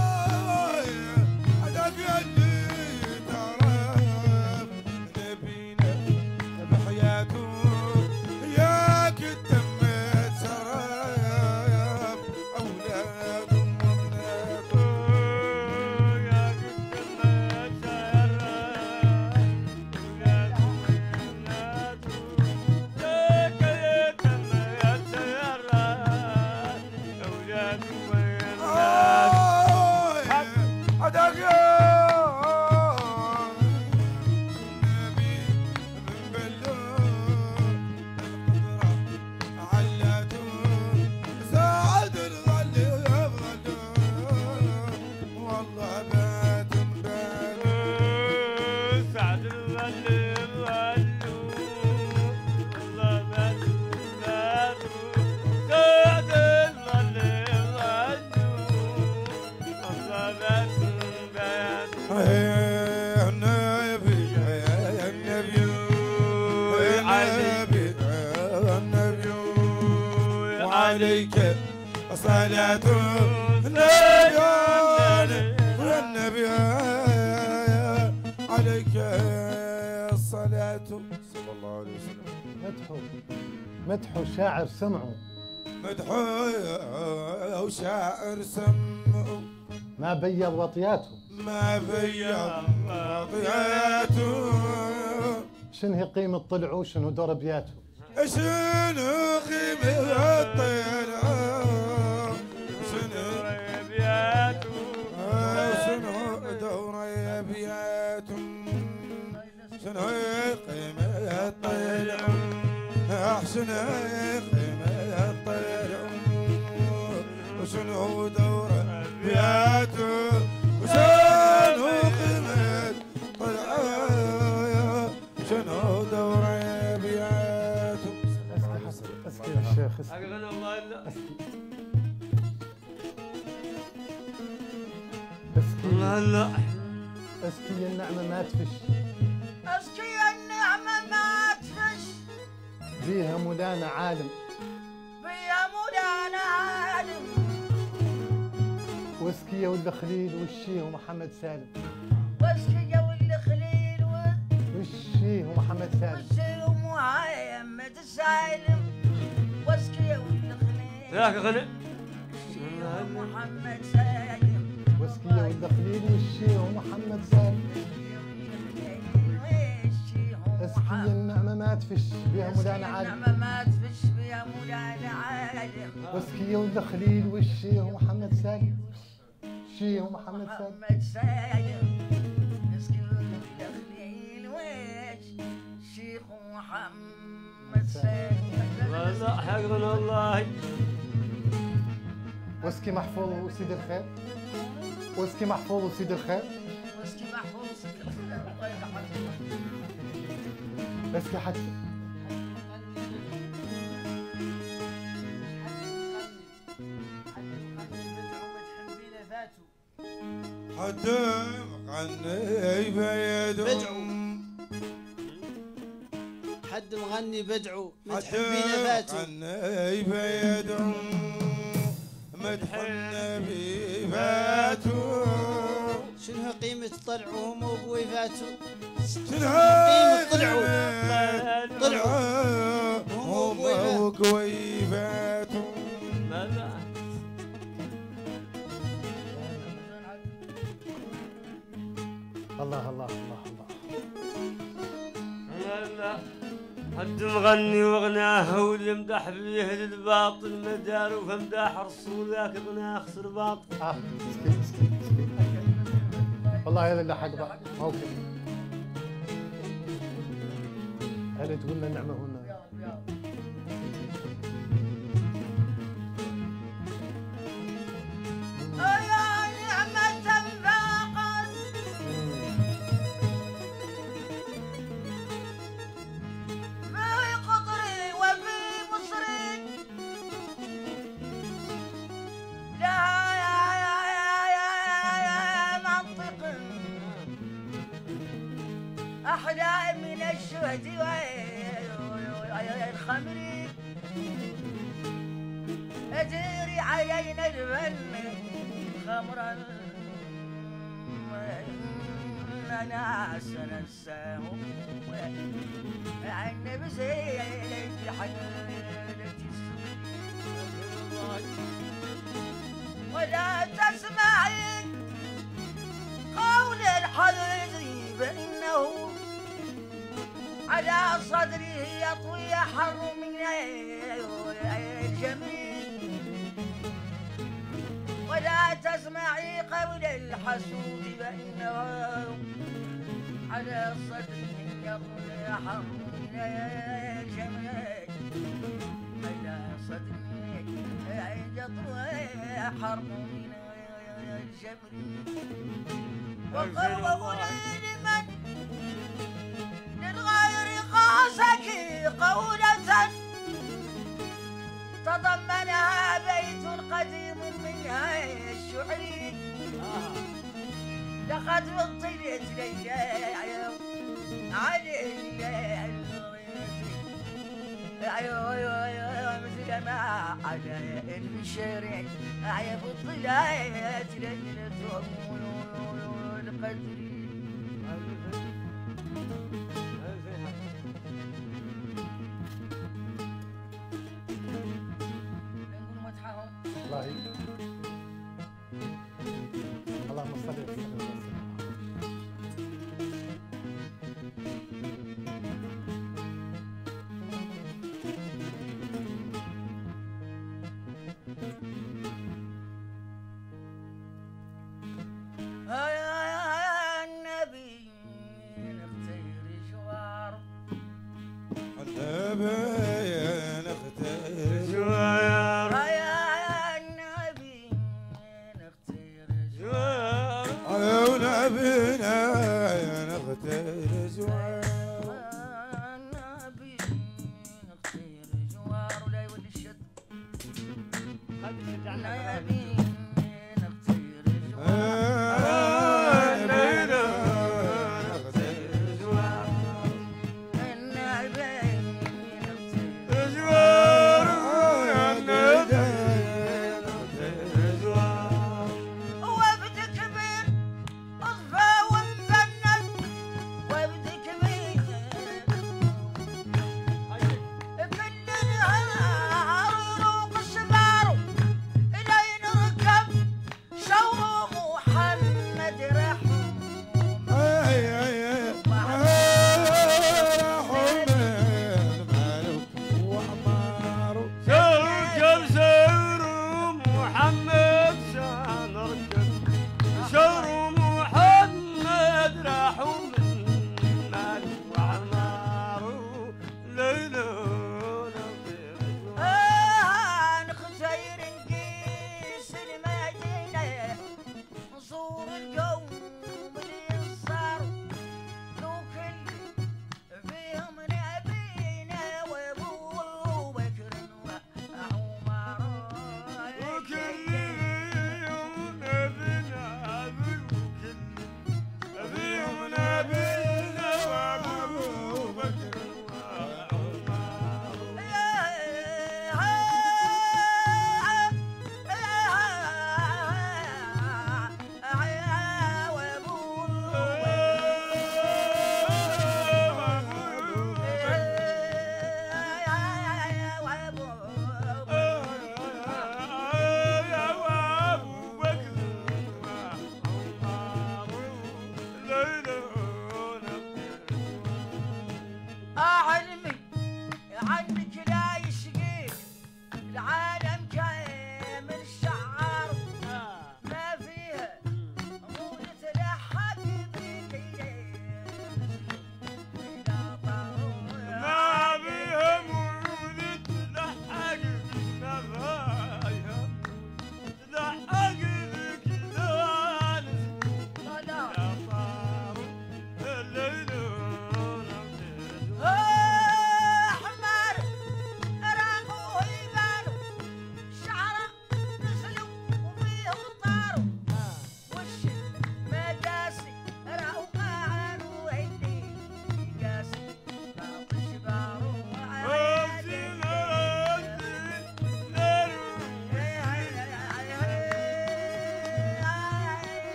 عليك الصلاة النبي عليك الصلاة صلى الله عليه وسلم. مدحو شاعر سمعه، مدحو شاعر سمعه ما بيض وطياته ما فيا ما بياتو. شنو هي قيمة طلعوا؟ شنو دور بياتو؟ شنو قيمة طلعوا؟ شنو بياتو؟ شنو دور بياتو؟ شنو قيمة طلعوا؟ أحسن قيمة طلعوا وشنو دور بياتو؟ أغنى الله إلا أسكي النعمة ما تفش، أسكي النعمة ما تفش، بيها مولانا عالم، بيها مولانا عالم، واسكية والخليل والشيه ومحمد سالم، واسكية والخليل والشيه ومحمد سالم، والشيه ومحمد سالم. ياك غني محمد سالم وسكيه والدخليل والشيخ محمد سالم. اسقي النعمة ما تفش بها مولانا عالم، النعمة ما تفش بها مولانا عالم، وسكيه والدخليل والشيخ محمد سالم، الشيخ محمد سالم، وسكيه والدخليل والشيخ محمد سالم. والله حقنا والله. واسكي محفوظ وسيد الخير، واسكي محفوظ وسيد الخير، واسكي محفوظ وسيد الخير، واسكي حتى حتى مغني بدعو، حد مغني بدعو متحبين فاتو، حد مغني بدعو مدحنا بفاتو. شنو قيمة طلعوهم وقوي فاتو؟ شنو قيمة طلعوا هم وقوي فاتو؟ الله الله الله الله. حد مغني وغناه واللي مدح بيه للباطل مدار، وفمداح رسول ذاك غناه خسر باطل. مسكين مسكين مسكين والله. هذا اللي حق بقى موقف. هل تقول لنا نعمة هنا؟ اللهم صل وسلم.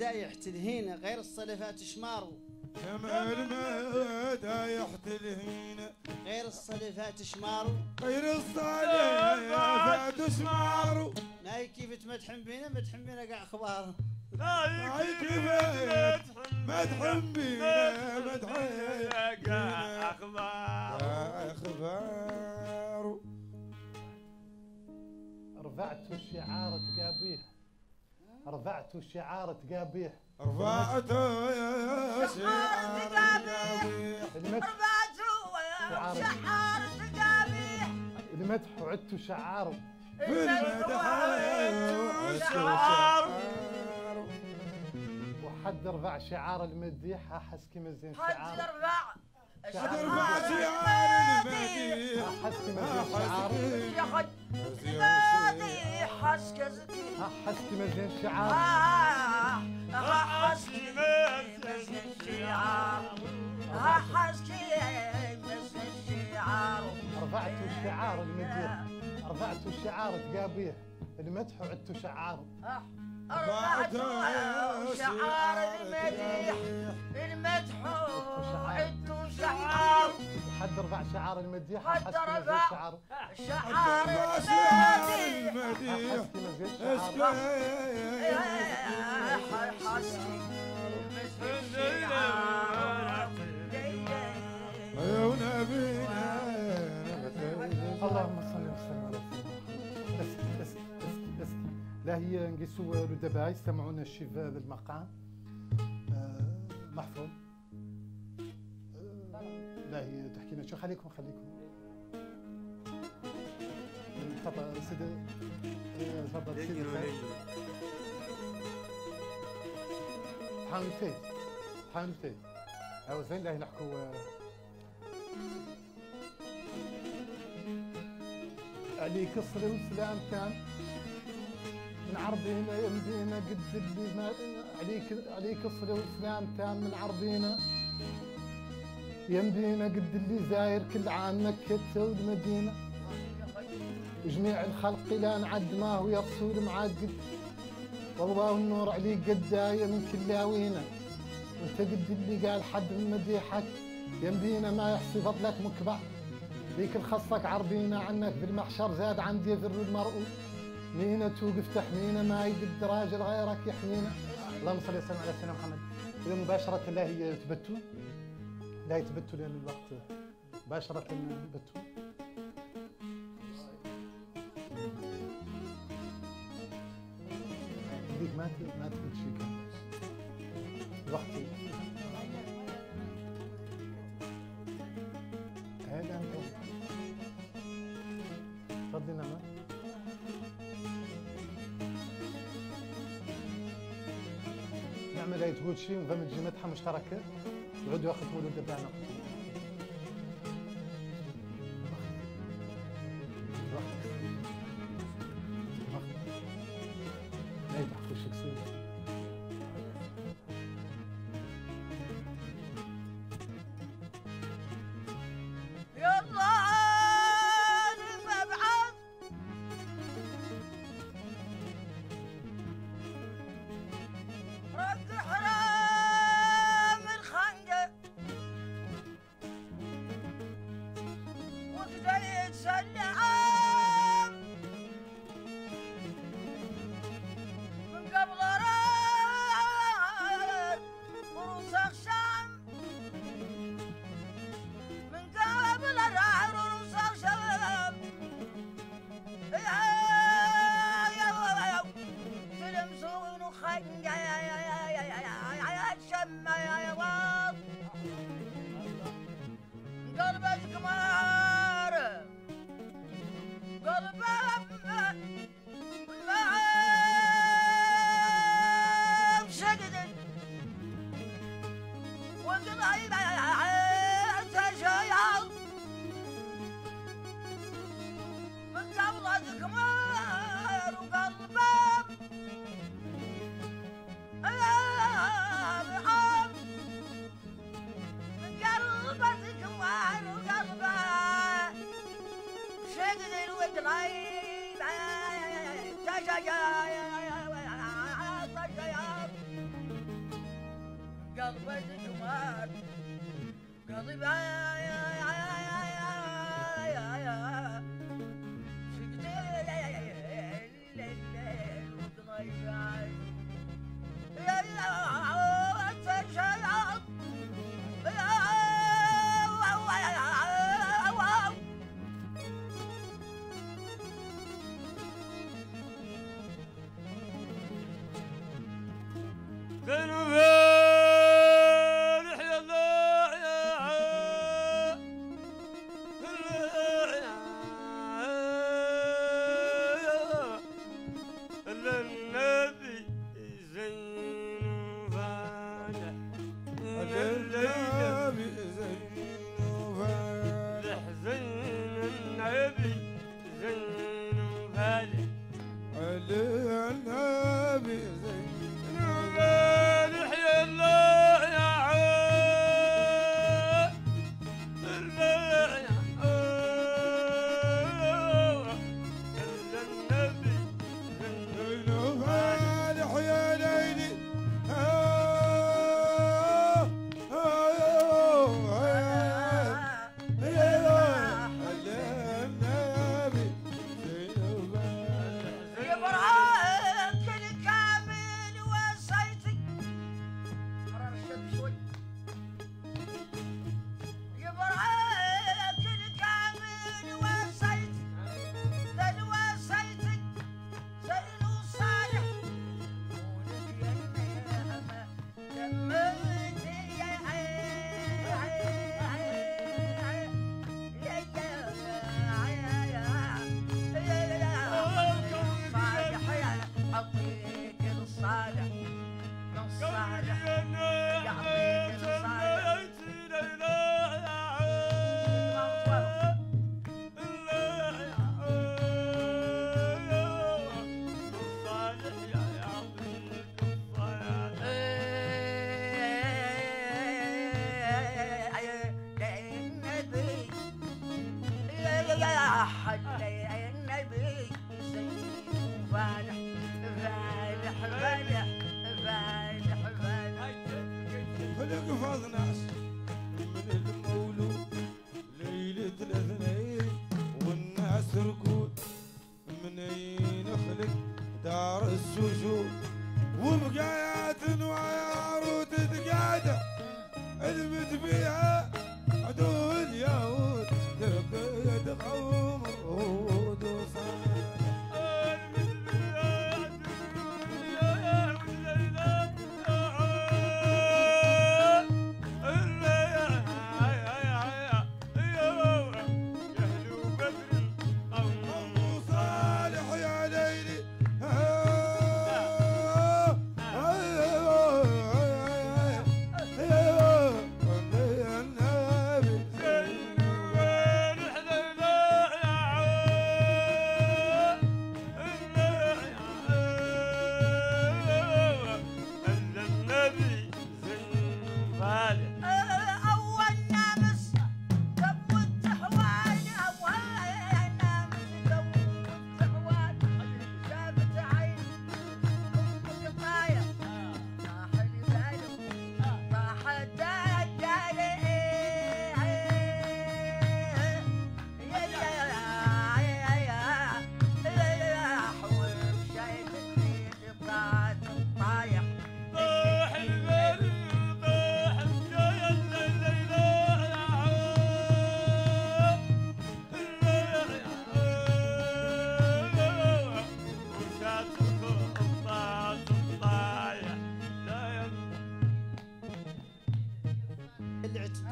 دايح تلهينا غير الصلفات شمارو جمالنا دايح تلهينا غير الصلفات شمارو غير الصلفات شمارو ناي كيف تمدحن بينا مدحن بينا كاع اخبار ناي كيف مدحن بينا مدحن بينا كاع اخبار رفعت الشعار تقابيح رفعت الشعار تقابيح المدح وعدتو شعارو وحد رفع شعار المديح احس كيما زين شعار رفعتوا الشعار تقابيه المدح وعدتوا شعاره رفعتوا شعار المديح المدح وعدتوا شعار حد رفع شعار المديح حد رفع شعار المديح اللهم صل وسلم على سيدنا محمد. اسكي لا هي نقيسوا دابا يستمعونا الشباب المقام محفوظ لا هي تحكي لنا شو خليكم تفضل سيدي تفضل سيدي حمد سالم او زين لا نحكوا عليك صري وسلام تام من عرضينا يا مدينه قد اللي ما عليك صري وسلام تام من عرضينا يا مدينه قد اللي زاير كل عام مكه تسود مدينه وجميع الخلق لا نعد ما هو يا رسول معقد والله النور عليك قدايه من كلاوينا وانت قد اللي قال حد من مديحك يا مدينه ما يحصي فضلك مكبع ليك الخصك عربينا عنك بالمحشر زاد عن ديفر المرء مينا توقف تحمينا ما يقدر راجل غيرك يحمينا. اللهم صل وسلم على سيدنا محمد. اذا مباشره لا هي تبتوا لا يتبتوا لان الوقت مباشره تبتوا هذيك ما تقول شيء الوقت هذا تفضلي نعمة نعمة لا تقول شي نظام الجماعة مشتركة يعود ياخذ ولد دبانا لا يتحكوا شخصيا وبيت الجمال قضيب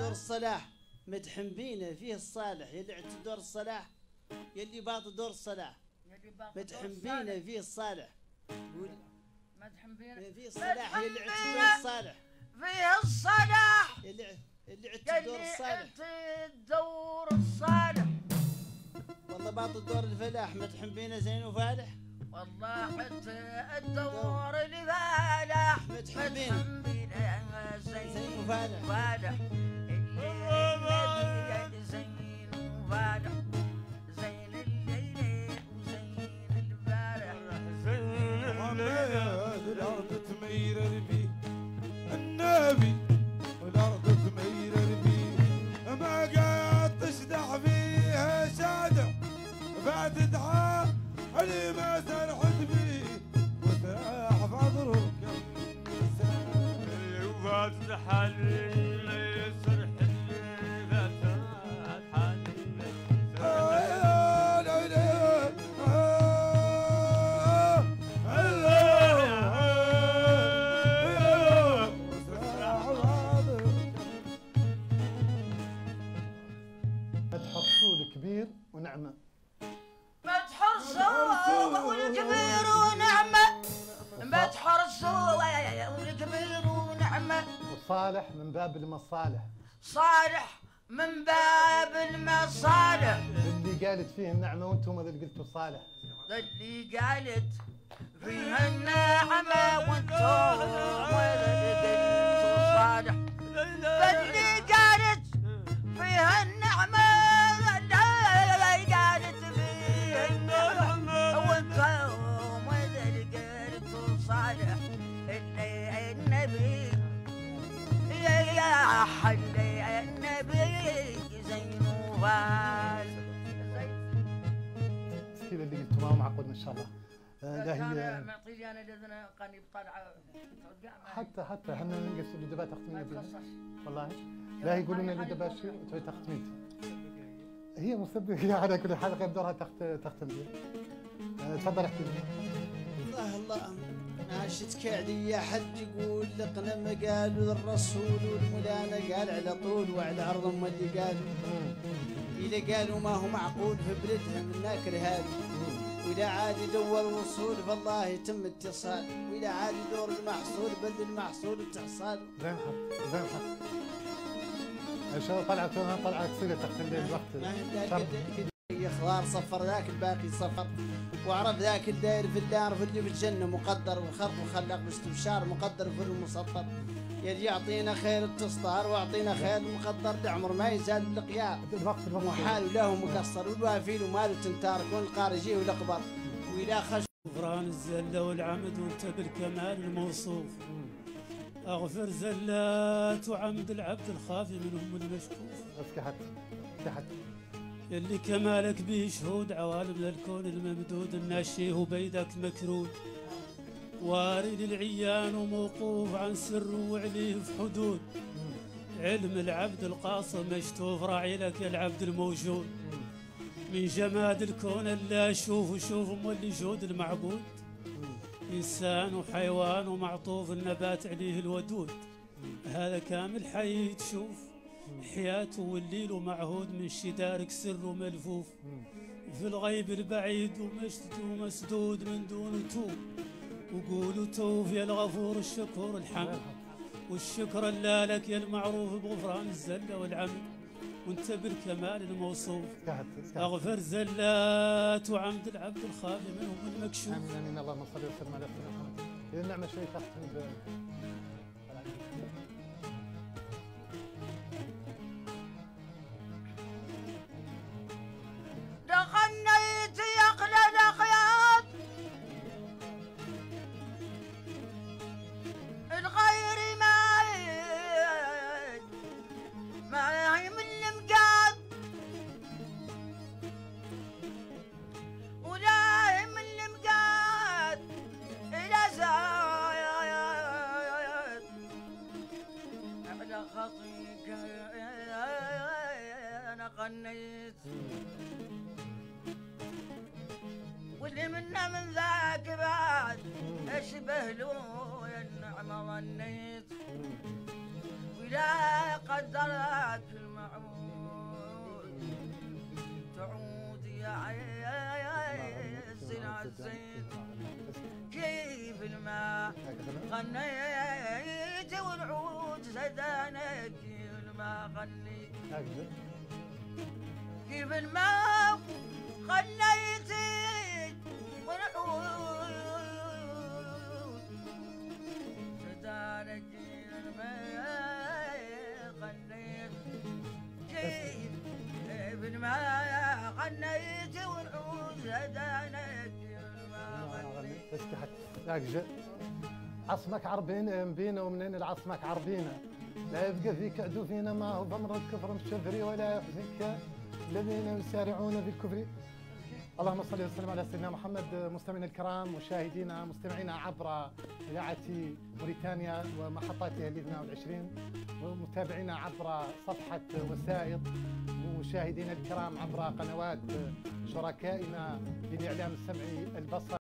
الصلاح مدحن بينا فيه الصالح يلي عد دور الصلاح يلي باط دور الصلاح مدحن بينا فيه الصالح مدحن بينا فيه الصلاح يلي عد دور الصالح فيه الصلاح يلي عد دور الصالح دور الصالح والله باط دور الفلاح مدحن بينا زين وفالح والله حتى الدور الفالح مدحن بينا زين وفالح زين البارح الارض تمير النبي صالح من باب المصالح، صالح من باب المصالح، اللي قالت فيه النعمة وانتم اللي قلتوا صالح، اللي قالت فيه النعمة وانتم اللي قلتوا صالح، اللي قالت فيه النعمة اللي قالت فيه النعمة وانتم اللي قلتوا صالح، اللي النبي يا حلي النبي زين وفاز كذا اللي قلتوا ما هو معقول ان شاء الله. لا معطيني انا اذن قاني بطلعه حتى احنا ننقص الادباء تختمينه والله لا يقولوا لنا الادباء شيء تعي تختميته هي مسببه على كل حلقه بدورها تختم بيه. تفضل احكي الله الله عاشت كعدي يا حد يقول لقنا قالوا للرسول والمولانا قال على طول وعلى عرض هم اللي قالوا إذا قالوا ما هو معقول فبلدها من ناكر هذا وإذا عاد يدور وصول فالله يتم اتصال وإذا عاد يدور المحصول بل المحصول بتحصال زين حط إن شاء الله طلعت كثيرة تختم لي الوقت يا خضار صفر ذاك الباقي صفر وعرف ذاك الداير في الدار في اللي في الجنه مقدر وخلق وخلق باستبشار مقدر في المسطر يلي يعطينا خير التسطار واعطينا خير المقدر لعمر ما يزال بالقيار محال له مكسر والوافي له ماله تنتار كون القاري جيه والاقبر ولا خش غفران الزله والعمد وانت بالكمال الموصوف اغفر زلات وعمد العبد الخافي منهم المشكوف افتحت يلي كمالك به شهود عوالم للكون الممدود الناشيه وبيدك مكرود واري للعيان وموقوف عن سره وعليه في حدود علم العبد القاصر مشتوف راعي لك يا العبد الموجود من جماد الكون اللي شوف مولي جود المعبود انسان وحيوان ومعطوف النبات عليه الودود هذا كامل حي تشوف حياته والليل معهود من شدارك سره ملفوف في الغيب البعيد ومشتته مسدود من دون توب وقولوا توب يا الغفور الشكور الحمد والشكر اللي لك يا المعروف بغفران الزله والعمد وانت بالكمال الموصوف اغفر زلات وعمد العبد الخافي منهم المكشوف امين اللهم صل وسلم على سيدنا محمد. اذا النعمه شوي تختم غنيت يا قلال خياط الغير ما هي من المقاد ولا هي من المقاد إلى زاد على خطيك أنا غنيت واللي منا من ذاك بعد اشبه له النعمه ونيت ولا قدرك المعود تعود يا عز العزيز كيف الماء غنيت والعود زادانك الماء غنيت كيف الماء غنيت عصمك عربينا منين ومنين العصمك عربينا لا يبقى فيك عدو فينا ما هو بمر الكفر مشفري ولا يحزنك الذين يسارعون بالكفر اللهم صل وسلم على سيدنا محمد. مستمعينا الكرام، مشاهدينا مستمعينا عبر إذاعة موريتانيا ومحطاتها ال 22، ومتابعينا عبر صفحة وسائط، مشاهدينا الكرام عبر قنوات شركائنا للإعلام السمعي البصري.